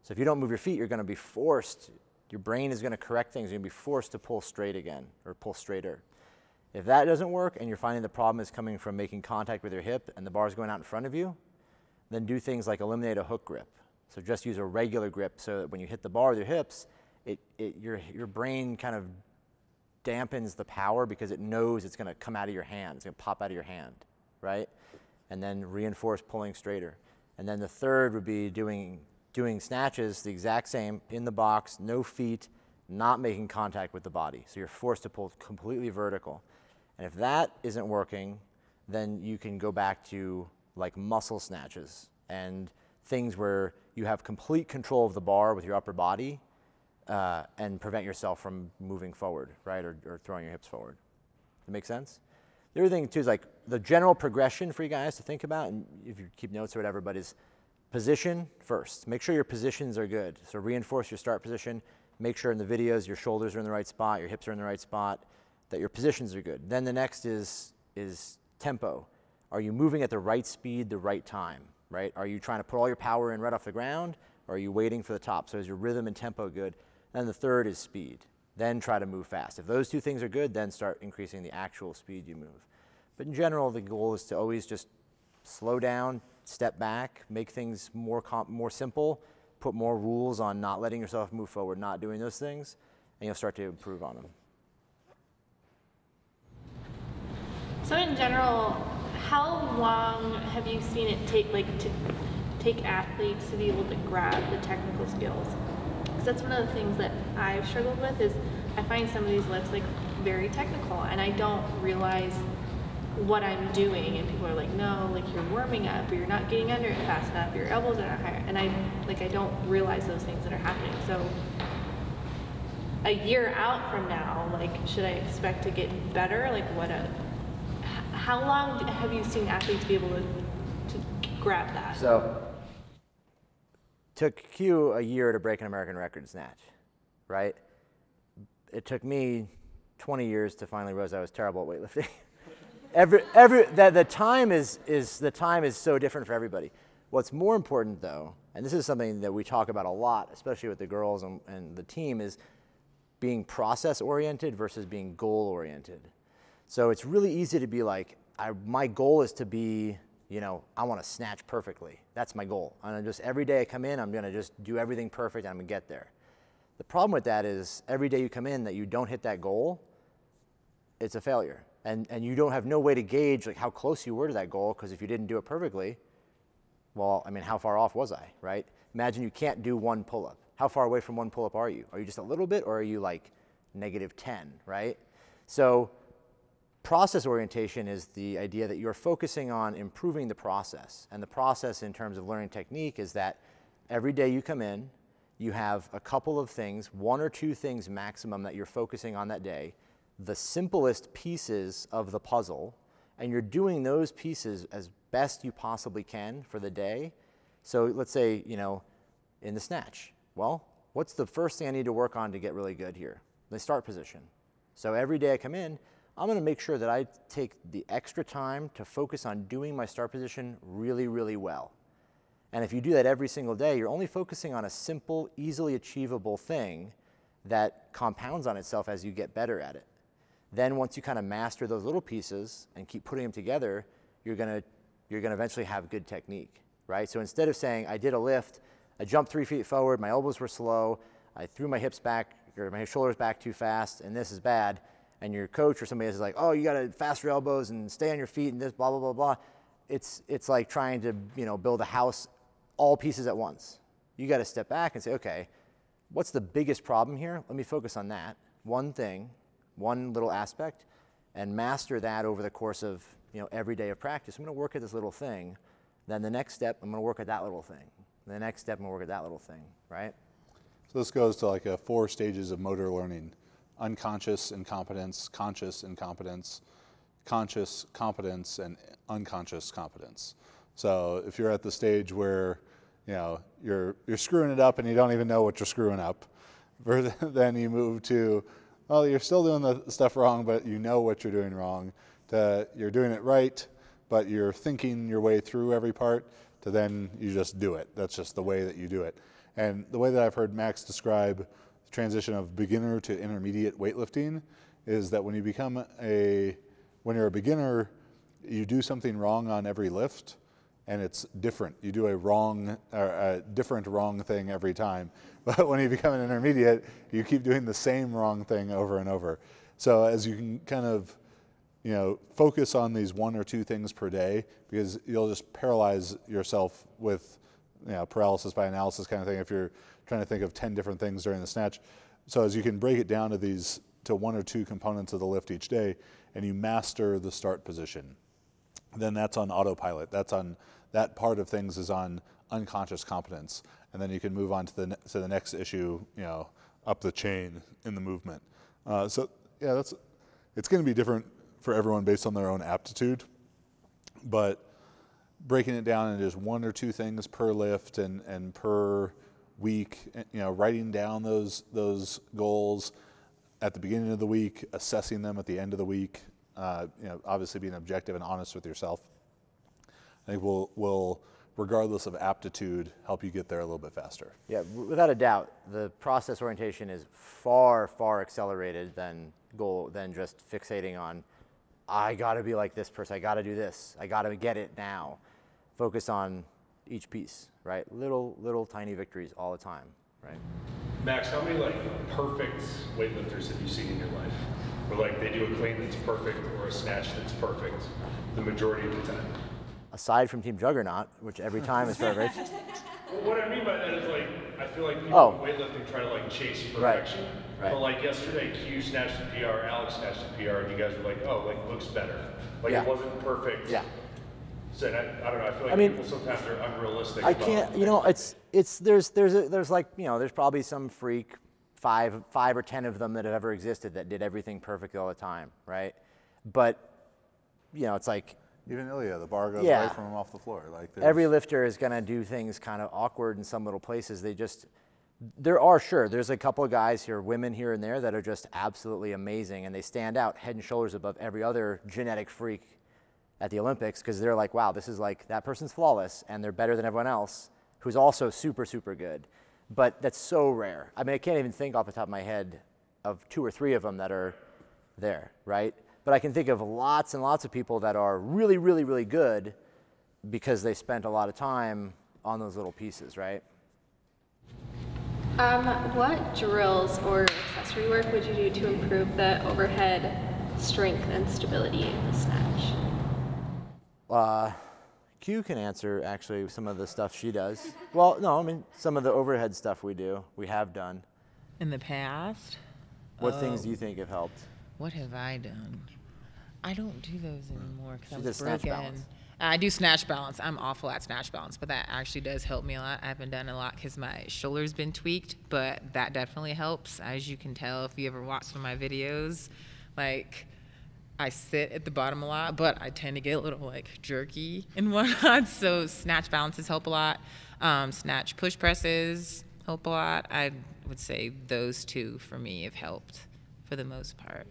So if you don't move your feet, you're gonna be forced, your brain is gonna correct things, you're gonna be forced to pull straight again, or pull straighter. If that doesn't work and you're finding the problem is coming from making contact with your hip and the bar's going out in front of you, then do things like eliminate a hook grip. So just use a regular grip so that when you hit the bar with your hips, it, it, your, your brain kind of dampens the power because it knows it's gonna come out of your hand, it's gonna pop out of your hand, right? And then reinforce pulling straighter. And then the third would be doing, doing snatches, the exact same, in the box, no feet, not making contact with the body. So you're forced to pull completely vertical. And if that isn't working, then you can go back to like muscle snatches and things where you have complete control of the bar with your upper body Uh, and prevent yourself from moving forward, right, or, or throwing your hips forward. Does that make sense? The other thing, too, is like the general progression for you guys to think about, and if you keep notes or whatever, but is position first. Make sure your positions are good. So reinforce your start position. Make sure in the videos your shoulders are in the right spot, your hips are in the right spot, that your positions are good. Then the next is, is tempo. Are you moving at the right speed, the right time, right? Are you trying to put all your power in right off the ground, or are you waiting for the top? So is your rhythm and tempo good? And the third is speed. Then try to move fast. If those two things are good, then start increasing the actual speed you move. But in general, the goal is to always just slow down, step back, make things more comp more simple, put more rules on not letting yourself move forward, not doing those things, and you'll start to improve on them. So in general, how long have you seen it take, like, to take athletes to be able to grab the technical skills? That's one of the things that I've struggled with is I find some of these lifts like very technical and I don't realize what I'm doing, and people are like, no, like you're warming up or you're not getting under it fast enough, your elbows are not higher, and I like I don't realize those things that are happening. So a year out from now, like should I expect to get better? Like what a how long have you seen athletes be able to, to grab that? So took Q a year to break an American record snatch, right? It took me twenty years to finally realize I was terrible at weightlifting. every, every, the, the, time is, is, the time is so different for everybody. What's more important though, and this is something that we talk about a lot, especially with the girls and, and the team, is being process oriented versus being goal oriented. So it's really easy to be like, I, my goal is to be, you know, I want to snatch perfectly. That's my goal. And I'm just, every day I come in, I'm going to just do everything perfect and I'm going to get there. The problem with that is every day you come in that you don't hit that goal, it's a failure. And, and you don't have no way to gauge like how close you were to that goal, because if you didn't do it perfectly, well, I mean, how far off was I, right? Imagine you can't do one pull-up. How far away from one pull-up are you? Are you just a little bit, or are you like negative ten, right? So process orientation is the idea that you're focusing on improving the process. And the process in terms of learning technique is that every day you come in, you have a couple of things, one or two things maximum that you're focusing on that day, the simplest pieces of the puzzle, and you're doing those pieces as best you possibly can for the day. So let's say, you know, in the snatch, well, what's the first thing I need to work on to get really good here? The start position. So every day I come in, I'm going to make sure that I take the extra time to focus on doing my start position really, really well. And if you do that every single day, you're only focusing on a simple, easily achievable thing that compounds on itself as you get better at it. Then once you kind of master those little pieces and keep putting them together, you're gonna, you're gonna eventually have good technique, right? So instead of saying, I did a lift, I jumped three feet forward, my elbows were slow, I threw my hips back, or my shoulders back too fast, and this is bad, and your coach or somebody else is like, oh, you gotta faster elbows and stay on your feet and this, blah, blah, blah, blah. It's, it's like trying to, you know, build a house, all pieces at once. You gotta step back and say, okay, what's the biggest problem here? Let me focus on that one thing, one little aspect, and master that over the course of, you know, every day of practice. I'm gonna work at this little thing. Then the next step, I'm gonna work at that little thing. The next step, I'm gonna work at that little thing, right? So this goes to like a four stages of motor learning: unconscious incompetence, conscious incompetence, conscious competence, and unconscious competence. So if you're at the stage where, you know, you're, you're screwing it up and you don't even know what you're screwing up, then you move to, well, you're still doing the stuff wrong, but you know what you're doing wrong, to you're doing it right, but you're thinking your way through every part, to then you just do it. That's just the way that you do it. And the way that I've heard Max describe the transition of beginner to intermediate weightlifting is that when you become a, when you're a beginner, you do something wrong on every lift, and it's different. You do a wrong, or a different wrong thing every time. But when you become an intermediate, you keep doing the same wrong thing over and over. So as you can kind of, you know, focus on these one or two things per day, because you'll just paralyze yourself with, you know, paralysis by analysis kind of thing if you're trying to think of ten different things during the snatch. So as you can break it down to these, to one or two components of the lift each day, and you master the start position, then that's on autopilot. That's on, that part of things is on unconscious competence. And then you can move on to the, to the next issue, you know, up the chain in the movement. Uh, so yeah, that's, it's going to be different for everyone based on their own aptitude, but breaking it down into just one or two things per lift and, and per week, you know, writing down those, those goals at the beginning of the week, assessing them at the end of the week, uh, you know, obviously being objective and honest with yourself, I think will, will, regardless of aptitude, help you get there a little bit faster. Yeah, without a doubt, the process orientation is far, far accelerated than goal, than just fixating on, I gotta be like this person, I gotta do this, I gotta get it now. Focus on each piece, right? Little, little tiny victories all the time, right? Max, how many like perfect weightlifters have you seen in your life? Where like they do a clean that's perfect or a snatch that's perfect the majority of the time? Aside from Team Juggernaut, which every time is perfect. Well, what I mean by that is like, I feel like people oh. in weightlifting try to like chase perfection. Right. Right. But like yesterday, Q snatched the P R, Alex snatched the P R, and you guys were like, oh, like looks better. Like yeah. it wasn't perfect. Yeah. So I, I don't know, I feel like I mean, people sometimes are unrealistic. I can't, you know, it's, it's, there's, there's, a, there's like, you know, there's probably some freak, five, five or ten of them that have ever existed that did everything perfectly all the time, right? But, you know, it's like, even Ilya, the bar goes yeah. away from him off the floor. Like every lifter is going to do things kind of awkward in some little places. They just, there are, sure, there's a couple of guys here, women here and there that are just absolutely amazing, and they stand out head and shoulders above every other genetic freak at the Olympics because they're like, wow, this is like, that person's flawless and they're better than everyone else who's also super, super good. But that's so rare. I mean, I can't even think off the top of my head of two or three of them that are there, right? But I can think of lots and lots of people that are really, really, really good because they spent a lot of time on those little pieces, right? Um, what drills or accessory work would you do to improve the overhead strength and stability in the snatch? Uh, Q can answer, actually, some of the stuff she does. Well, no, I mean, some of the overhead stuff we do, we have done. In the past? What oh. things do you think have helped? What have I done? I don't do those anymore because I was broken. I do snatch balance. I'm awful at snatch balance, but that actually does help me a lot. I haven't done a lot because my shoulder's been tweaked, but that definitely helps. As you can tell, if you ever watched one of my videos, like I sit at the bottom a lot, but I tend to get a little like jerky and whatnot. So snatch balances help a lot. Um, snatch push presses help a lot. I would say those two for me have helped for the most part.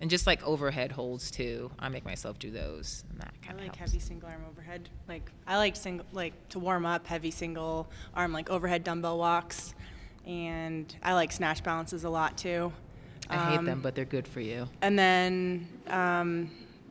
And just like overhead holds too, I make myself do those, and that kind of I like helps. Heavy single arm overhead. Like I like single, like to warm up heavy single arm like overhead dumbbell walks, and I like snatch balances a lot too. I um, hate them, but they're good for you. And then um,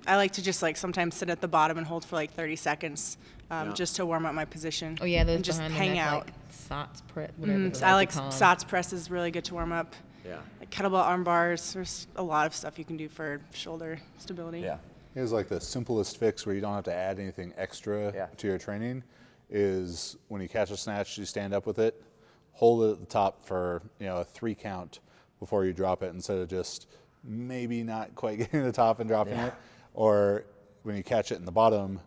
I like to just like sometimes sit at the bottom and hold for like thirty seconds um, yeah. just to warm up my position. Oh yeah, those and just hang neck, out. Like S O T S press, whatever. Mm, I like S O T S press is really good to warm up. Yeah. Like kettlebell arm bars. There's a lot of stuff you can do for shoulder stability. Yeah. Here's like the simplest fix where you don't have to add anything extra yeah. to your training is when you catch a snatch, you stand up with it, hold it at the top for you know a three count before you drop it instead of just maybe not quite getting to the top and dropping yeah. it. Or when you catch it in the bottom,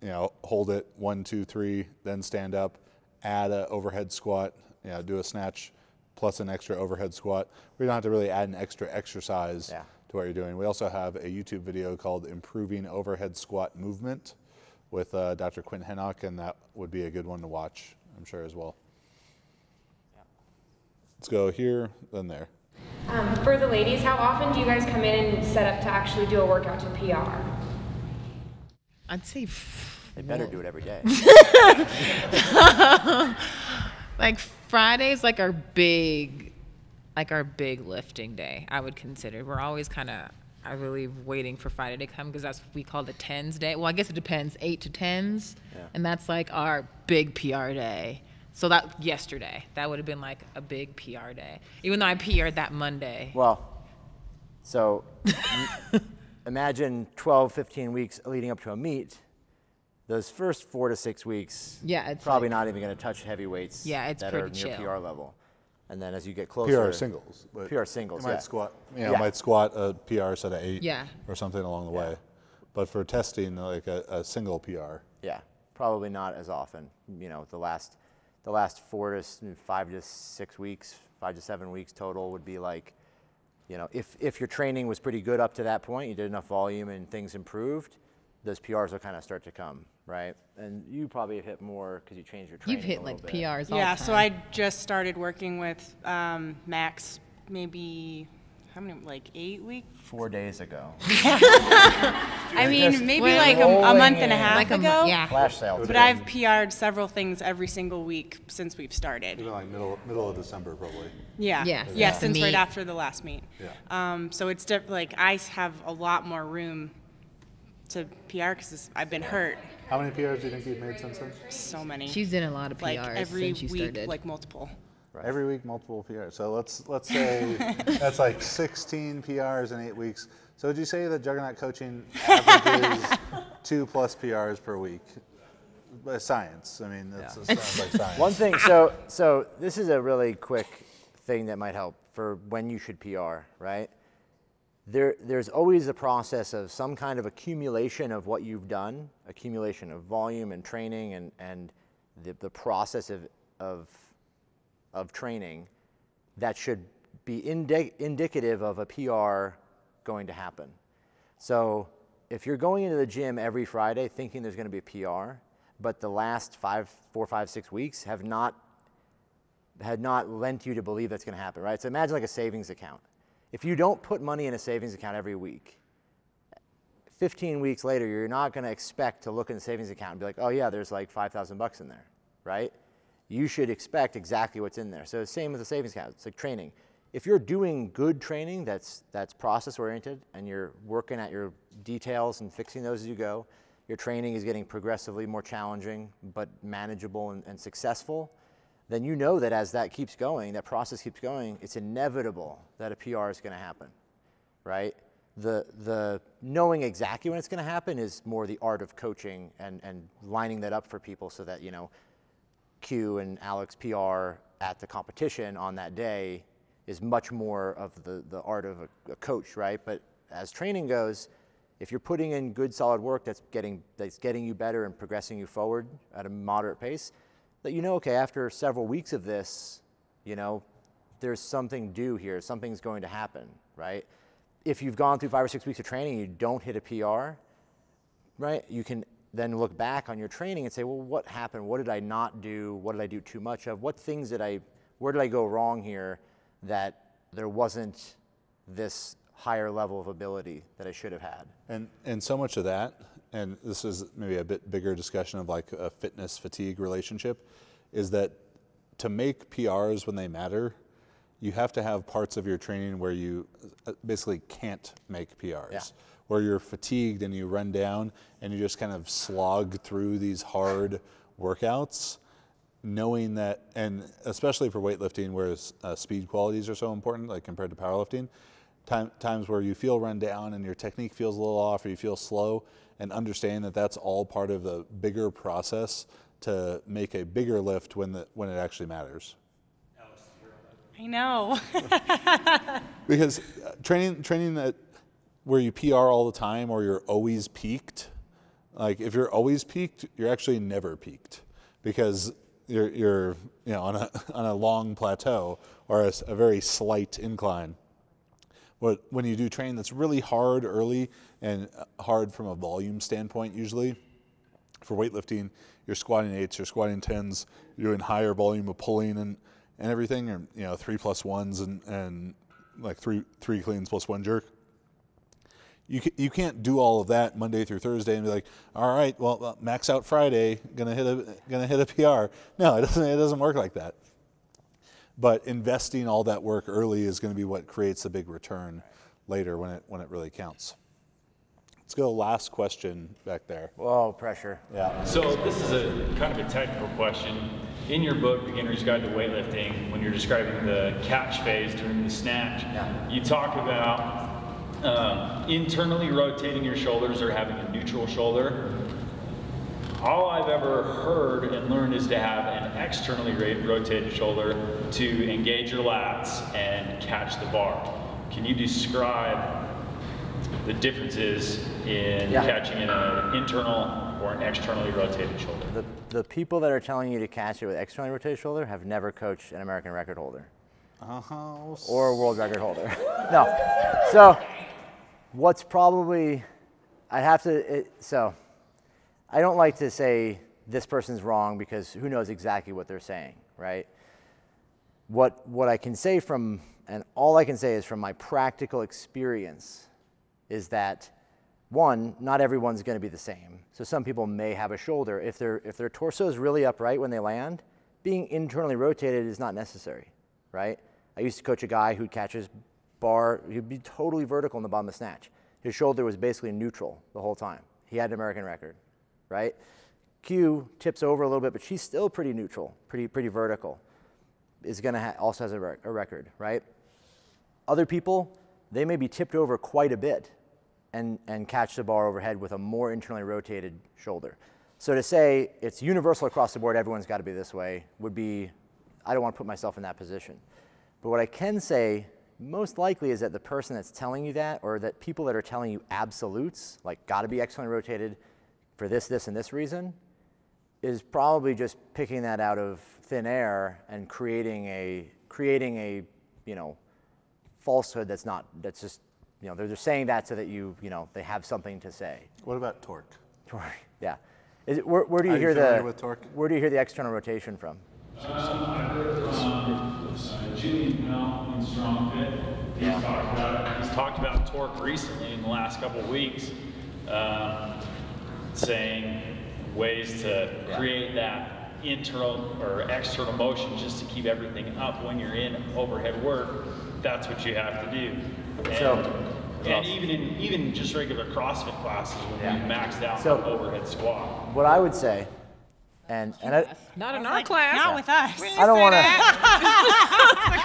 you know, hold it one, two, three, then stand up, add an overhead squat, you know, do a snatch plus an extra overhead squat. We don't have to really add an extra exercise yeah. to what you're doing. We also have a YouTube video called Improving Overhead Squat Movement with uh, Doctor Quinn Hennock, and that would be a good one to watch, I'm sure, as well. Yeah. Let's go here, then there. Um, for the ladies, how often do you guys come in and set up to actually do a workout to P R? I'd say... They better well. do it every day. Like, Friday's like our big... like our big lifting day, I would consider. We're always kind of, I believe, waiting for Friday to come because that's what we call the tens day. Well, I guess it depends, eight to tens. Yeah. And that's like our big P R day. So that yesterday, that would have been like a big P R day, even though I P R'd that Monday. Well, so imagine twelve, fifteen weeks leading up to a meet. Those first four to six weeks, yeah, it's probably like, not even going to touch heavy weights yeah, it's that are near P R level. And then as you get closer, P R singles. P R singles. You might yeah. squat. You know, yeah. might squat a P R set of eight. Yeah. Or something along the yeah. way. But for testing, like a, a single P R. Yeah. Probably not as often. You know, the last, the last four to five to six weeks, five to seven weeks total would be like, you know, if if your training was pretty good up to that point, you did enough volume and things improved, those P Rs will kind of start to come. Right, and you probably have hit more because you changed your training. You've hit a like bit. P Rs all yeah, the time. Yeah, so I just started working with um, Max maybe, how many, like eight weeks? Four days ago. I mean, maybe like a, a month and a half like ago. A, yeah. Flash sale. But I've P R'd several things every single week since we've started. Even like middle, middle of December probably. Yeah, yeah, yeah, yeah. since meet. right after the last meet. Yeah. Um, so it's diff like I have a lot more room to P R because I've been yeah. hurt. How many P Rs do you think you've made since then? So many. She's done a lot of P Rs like every since she week, started. Like multiple. Right. Every week, multiple P Rs. So let's let's say that's like sixteen P Rs in eight weeks. So would you say that Juggernaut Coaching averages two plus P Rs per week? Science. I mean, that's yeah. it sounds like science. One thing. So so this is a really quick thing that might help for when you should P R, right? There, there's always a process of some kind of accumulation of what you've done, accumulation of volume and training and, and the, the process of, of, of training that should be indi indicative of a P R going to happen. So if you're going into the gym every Friday thinking there's going to be a P R, but the last five, four, five, six weeks have not, had not lent you to believe that's going to happen, right? So imagine like a savings account. If you don't put money in a savings account every week, fifteen weeks later, you're not going to expect to look in the savings account and be like, oh yeah, there's like five thousand bucks in there, right? You should expect exactly what's in there. So same with the savings account, it's like training. If you're doing good training that's, that's process oriented and you're working at your details and fixing those as you go, your training is getting progressively more challenging, but manageable and, and successful, then you know that as that keeps going, that process keeps going, it's inevitable that a P R is gonna happen, right? The, the knowing exactly when it's gonna happen is more the art of coaching and, and lining that up for people so that, you know, Q and Alex P R at the competition on that day is much more of the, the art of a, a coach, right? But as training goes, if you're putting in good solid work that's getting, that's getting you better and progressing you forward at a moderate pace, that you know, okay, after several weeks of this, you know, there's something due here, something's going to happen, right? If you've gone through five or six weeks of training and you don't hit a P R, right, you can then look back on your training and say, well, what happened? What did I not do? What did I do too much of? What things did I, where did I go wrong here that there wasn't this higher level of ability that I should have had? And, and so much of that, and this is maybe a bit bigger discussion of like a fitness fatigue relationship, is that to make P Rs when they matter, you have to have parts of your training where you basically can't make P Rs. Yeah. where you're fatigued and you run down and you just kind of slog through these hard workouts, knowing that, and especially for weightlifting, where uh, speed qualities are so important, like compared to powerlifting, time, times where you feel run down and your technique feels a little off or you feel slow, and understand that that's all part of the bigger process to make a bigger lift when the, when it actually matters. I know. Because training training that where you P R all the time or you're always peaked, like if you're always peaked, you're actually never peaked, because you're you're you know on a on a long plateau or a, a very slight incline. But when you do train that's really hard early and hard from a volume standpoint, usually for weightlifting, you're squatting eights, you're squatting tens, you're doing higher volume of pulling and and everything, or you know, three plus ones and, and like three three cleans plus one jerk. You can, you can't do all of that Monday through Thursday and be like, all right, well, max out Friday, gonna hit a gonna hit a P R. No, it doesn't it doesn't work like that. But investing all that work early is going to be what creates the big return later when it when it really counts. Let's go last question back there. Whoa, pressure. Yeah. So this is a kind of a technical question. In your book, Beginner's Guide to Weightlifting, when you're describing the catch phase during the snatch, yeah. you talk about um, internally rotating your shoulders or having a neutral shoulder. All I've ever heard and learned is to have an externally rotated shoulder to engage your lats and catch the bar. Can you describe the differences in yeah. catching in an internal or an externally rotated shoulder? The, the people that are telling you to catch it with externally rotated shoulder have never coached an American record holder. Oh. Or a world record holder. No. So what's probably, I have to, it, so. I don't like to say this person's wrong because who knows exactly what they're saying, right? What, what I can say from, and all I can say is from my practical experience, is that one, not everyone's gonna be the same. So some people may have a shoulder. If, if their torso is really upright when they land, being internally rotated is not necessary, right? I used to coach a guy who catches bar, he'd be totally vertical in the bottom of the snatch. His shoulder was basically neutral the whole time. He had an American record. Right? Q tips over a little bit, but she's still pretty neutral, pretty pretty vertical. Is gonna ha also has a, rec a record, right? Other people, they may be tipped over quite a bit, and and catch the bar overhead with a more internally rotated shoulder. So to say it's universal across the board, everyone's got to be this way, would be, I don't want to put myself in that position. But what I can say most likely is that the person that's telling you that, or that people that are telling you absolutes, like got to be externally rotated for this, this, and this reason, is probably just picking that out of thin air and creating a creating a you know falsehood that's not that's just you know they're just saying that so that you you know they have something to say. What about torque? Torque, yeah. Is it, where, where do you Are hear you familiar the with torque? Where do you hear the external rotation from? Um, I heard from um, uh, Julien Pineau in Strong Fit. He's yeah. talked about he's talked about torque recently in the last couple of weeks. Um, saying ways to yeah. create that internal or external motion just to keep everything up when you're in overhead work. That's what you have to do. And, so, and awesome. even in even just regular CrossFit classes when yeah. you maxed out so, overhead squat. What I would say, and, and I, not in our like, class, not yeah. with us. When I don't want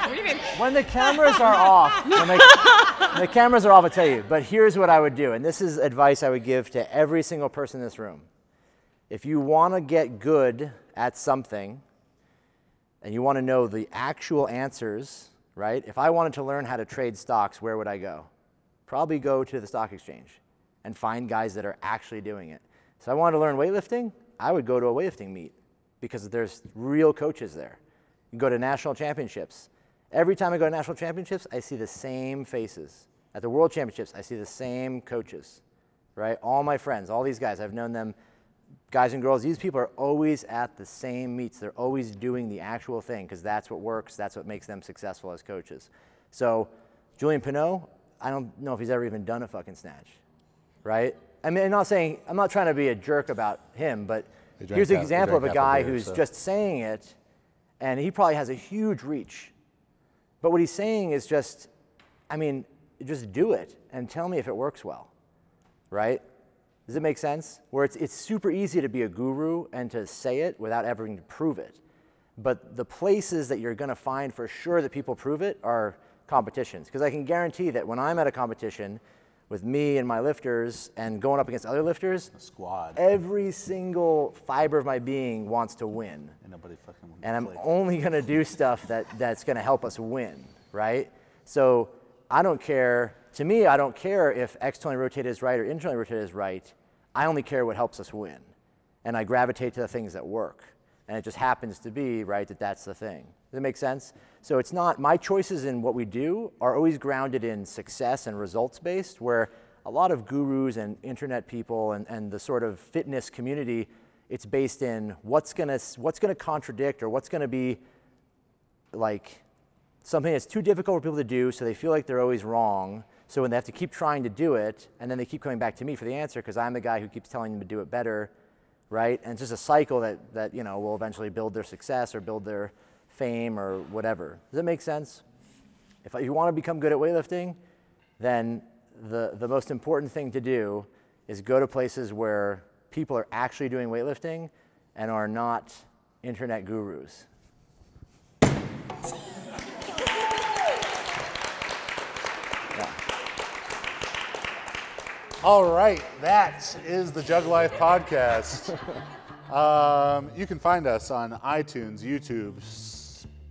to. Like, when the cameras are off, when they, when the cameras are off, I'll tell you. But here's what I would do, and this is advice I would give to every single person in this room. If you want to get good at something, and you want to know the actual answers, right? If I wanted to learn how to trade stocks, where would I go? Probably go to the stock exchange, and find guys that are actually doing it. So I wanted to learn weightlifting. I would go to a weightlifting meet because there's real coaches there. You go to national championships. Every time I go to national championships, I see the same faces. At the world championships, I see the same coaches, right? All my friends, all these guys, I've known them, guys and girls, these people are always at the same meets. They're always doing the actual thing because that's what works. That's what makes them successful as coaches. So Julien Pineau, I don't know if he's ever even done a fucking snatch, right? I mean, I'm not saying, I'm not trying to be a jerk about him, but here's an example of a guy who's just saying it, and he probably has a huge reach. But what he's saying is just, I mean, just do it and tell me if it works well. right? Does it make sense? Where it's, it's super easy to be a guru and to say it without ever having to prove it. But the places that you're gonna find for sure that people prove it are competitions. Because I can guarantee that when I'm at a competition with me and my lifters and going up against other lifters, a squad. Every single fiber of my being wants to win. And nobody fucking wins. And I'm only gonna do stuff that, that's gonna help us win, right? So I don't care, to me, I don't care if externally rotated is right or internally rotated is right. I only care what helps us win. And I gravitate to the things that work. And it just happens to be, right, that that's the thing. Does that make sense? So it's not, my choices in what we do are always grounded in success and results-based, where a lot of gurus and internet people and, and the sort of fitness community, it's based in what's gonna, what's gonna contradict or what's gonna be like something that's too difficult for people to do, so they feel like they're always wrong. So when they have to keep trying to do it, and then they keep coming back to me for the answer because I'm the guy who keeps telling them to do it better, right? And it's just a cycle that, that you know, will eventually build their success or build their fame or whatever. Does that make sense? If you want to become good at weightlifting, then the, the most important thing to do is go to places where people are actually doing weightlifting and are not internet gurus. All right, that is the JuggLife Podcast. Um, you can find us on iTunes, YouTube,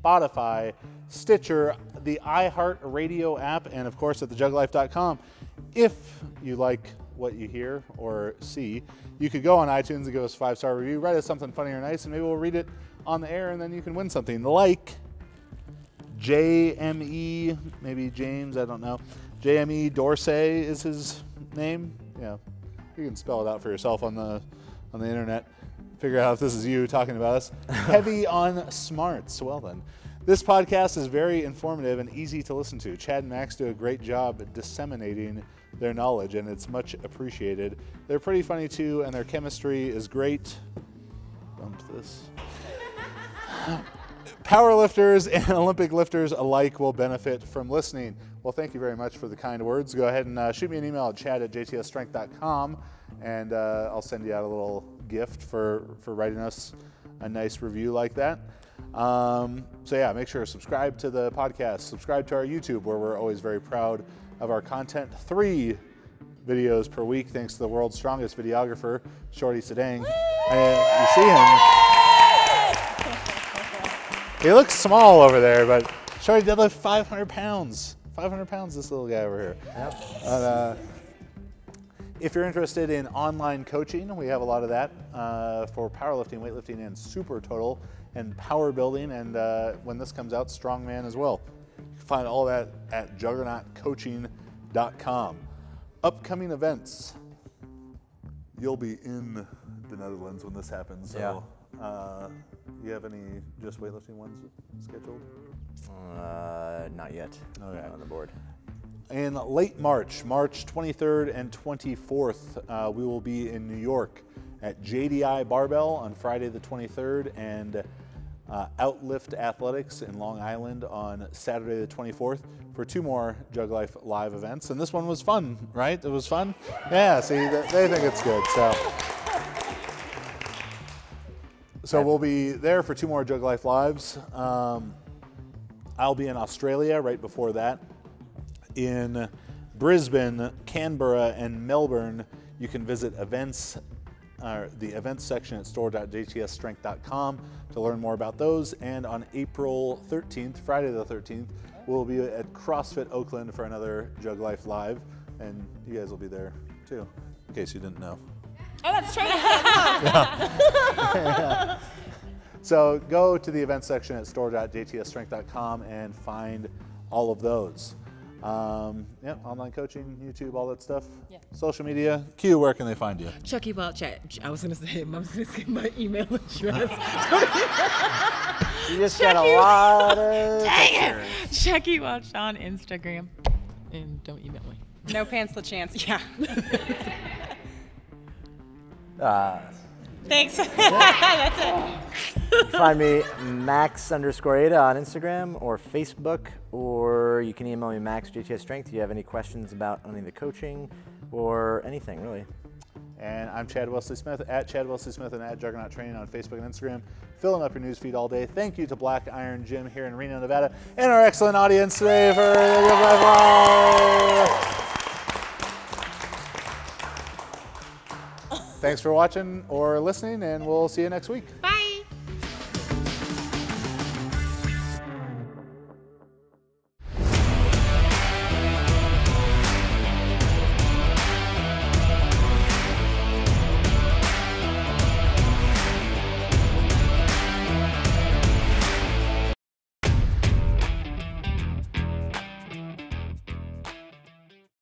Spotify, Stitcher, the iHeartRadio app, and of course at the jug life dot com. If you like what you hear or see, you could go on iTunes and give us a five-star review, write us something funny or nice, and maybe we'll read it on the air, and then you can win something like J M E, maybe James, I don't know. J M E Dorsey is his name. Yeah, you can spell it out for yourself on the on the internet. Figure out if this is you talking about us. Heavy on smarts. Well then, this podcast is very informative and easy to listen to. Chad and Max do a great job disseminating their knowledge, and it's much appreciated. They're pretty funny too, and their chemistry is great. Bump this. Powerlifters and Olympic lifters alike will benefit from listening. Well, thank you very much for the kind words. Go ahead and uh, shoot me an email at chad at j t s strength dot com, and uh, I'll send you out a little gift for, for writing us a nice review like that. Um, so yeah, make sure to subscribe to the podcast, subscribe to our YouTube, where we're always very proud of our content. Three videos per week, thanks to the world's strongest videographer, Shorty Sedang. And you see him. He looks small over there, but Shorty deadlift five hundred pounds. five hundred pounds, this little guy over here. Yep. And, uh, if you're interested in online coaching, we have a lot of that uh, for powerlifting, weightlifting, and super total, and power building, and uh, when this comes out, strongman as well. You can find all that at juggernaut coaching dot com. Upcoming events. You'll be in the Netherlands when this happens, so. Yeah. Uh, you have any just weightlifting ones scheduled? Uh, not yet. Okay. Not on the board. In late March, March twenty-third and twenty-fourth, uh, we will be in New York at J D I Barbell on Friday the twenty-third and uh, Outlift Athletics in Long Island on Saturday the twenty-fourth for two more Jug Life live events. And this one was fun, right? It was fun? Yeah, see, they think it's good, so. So we'll be there for two more Jug Life Lives. Um, I'll be in Australia right before that. In Brisbane, Canberra, and Melbourne, you can visit events, uh, the events section at store dot j t s strength dot com to learn more about those. And on April thirteenth, Friday the thirteenth, we'll be at CrossFit Oakland for another Jug Life Live. And you guys will be there too, in case you didn't know. Oh, that's true. Yeah. Yeah. So go to the events section at store dot j t s strength dot com and find all of those. Um, yeah, online coaching, YouTube, all that stuff. Yeah. Social media. Q, where can they find you? Chucky Welch at, I was going to say, Mom's going to say my email address. You just Chucky. Got a lot of Dang it. Chucky Welch on Instagram. And don't email me. No pants, LaChance. Yeah. Uh, Thanks. That's it. Find me Max underscore Aita on Instagram or Facebook, or you can email me Max J T S Strength if you have any questions about any of the coaching or anything really. And I'm Chad Wesley Smith, at Chad Wesley Smith and at Juggernaut Training on Facebook and Instagram, filling up your newsfeed all day. Thank you to Black Iron Gym here in Reno, Nevada, and our excellent audience today for the JuggLife Live. Thanks for watching or listening, and we'll see you next week. Bye.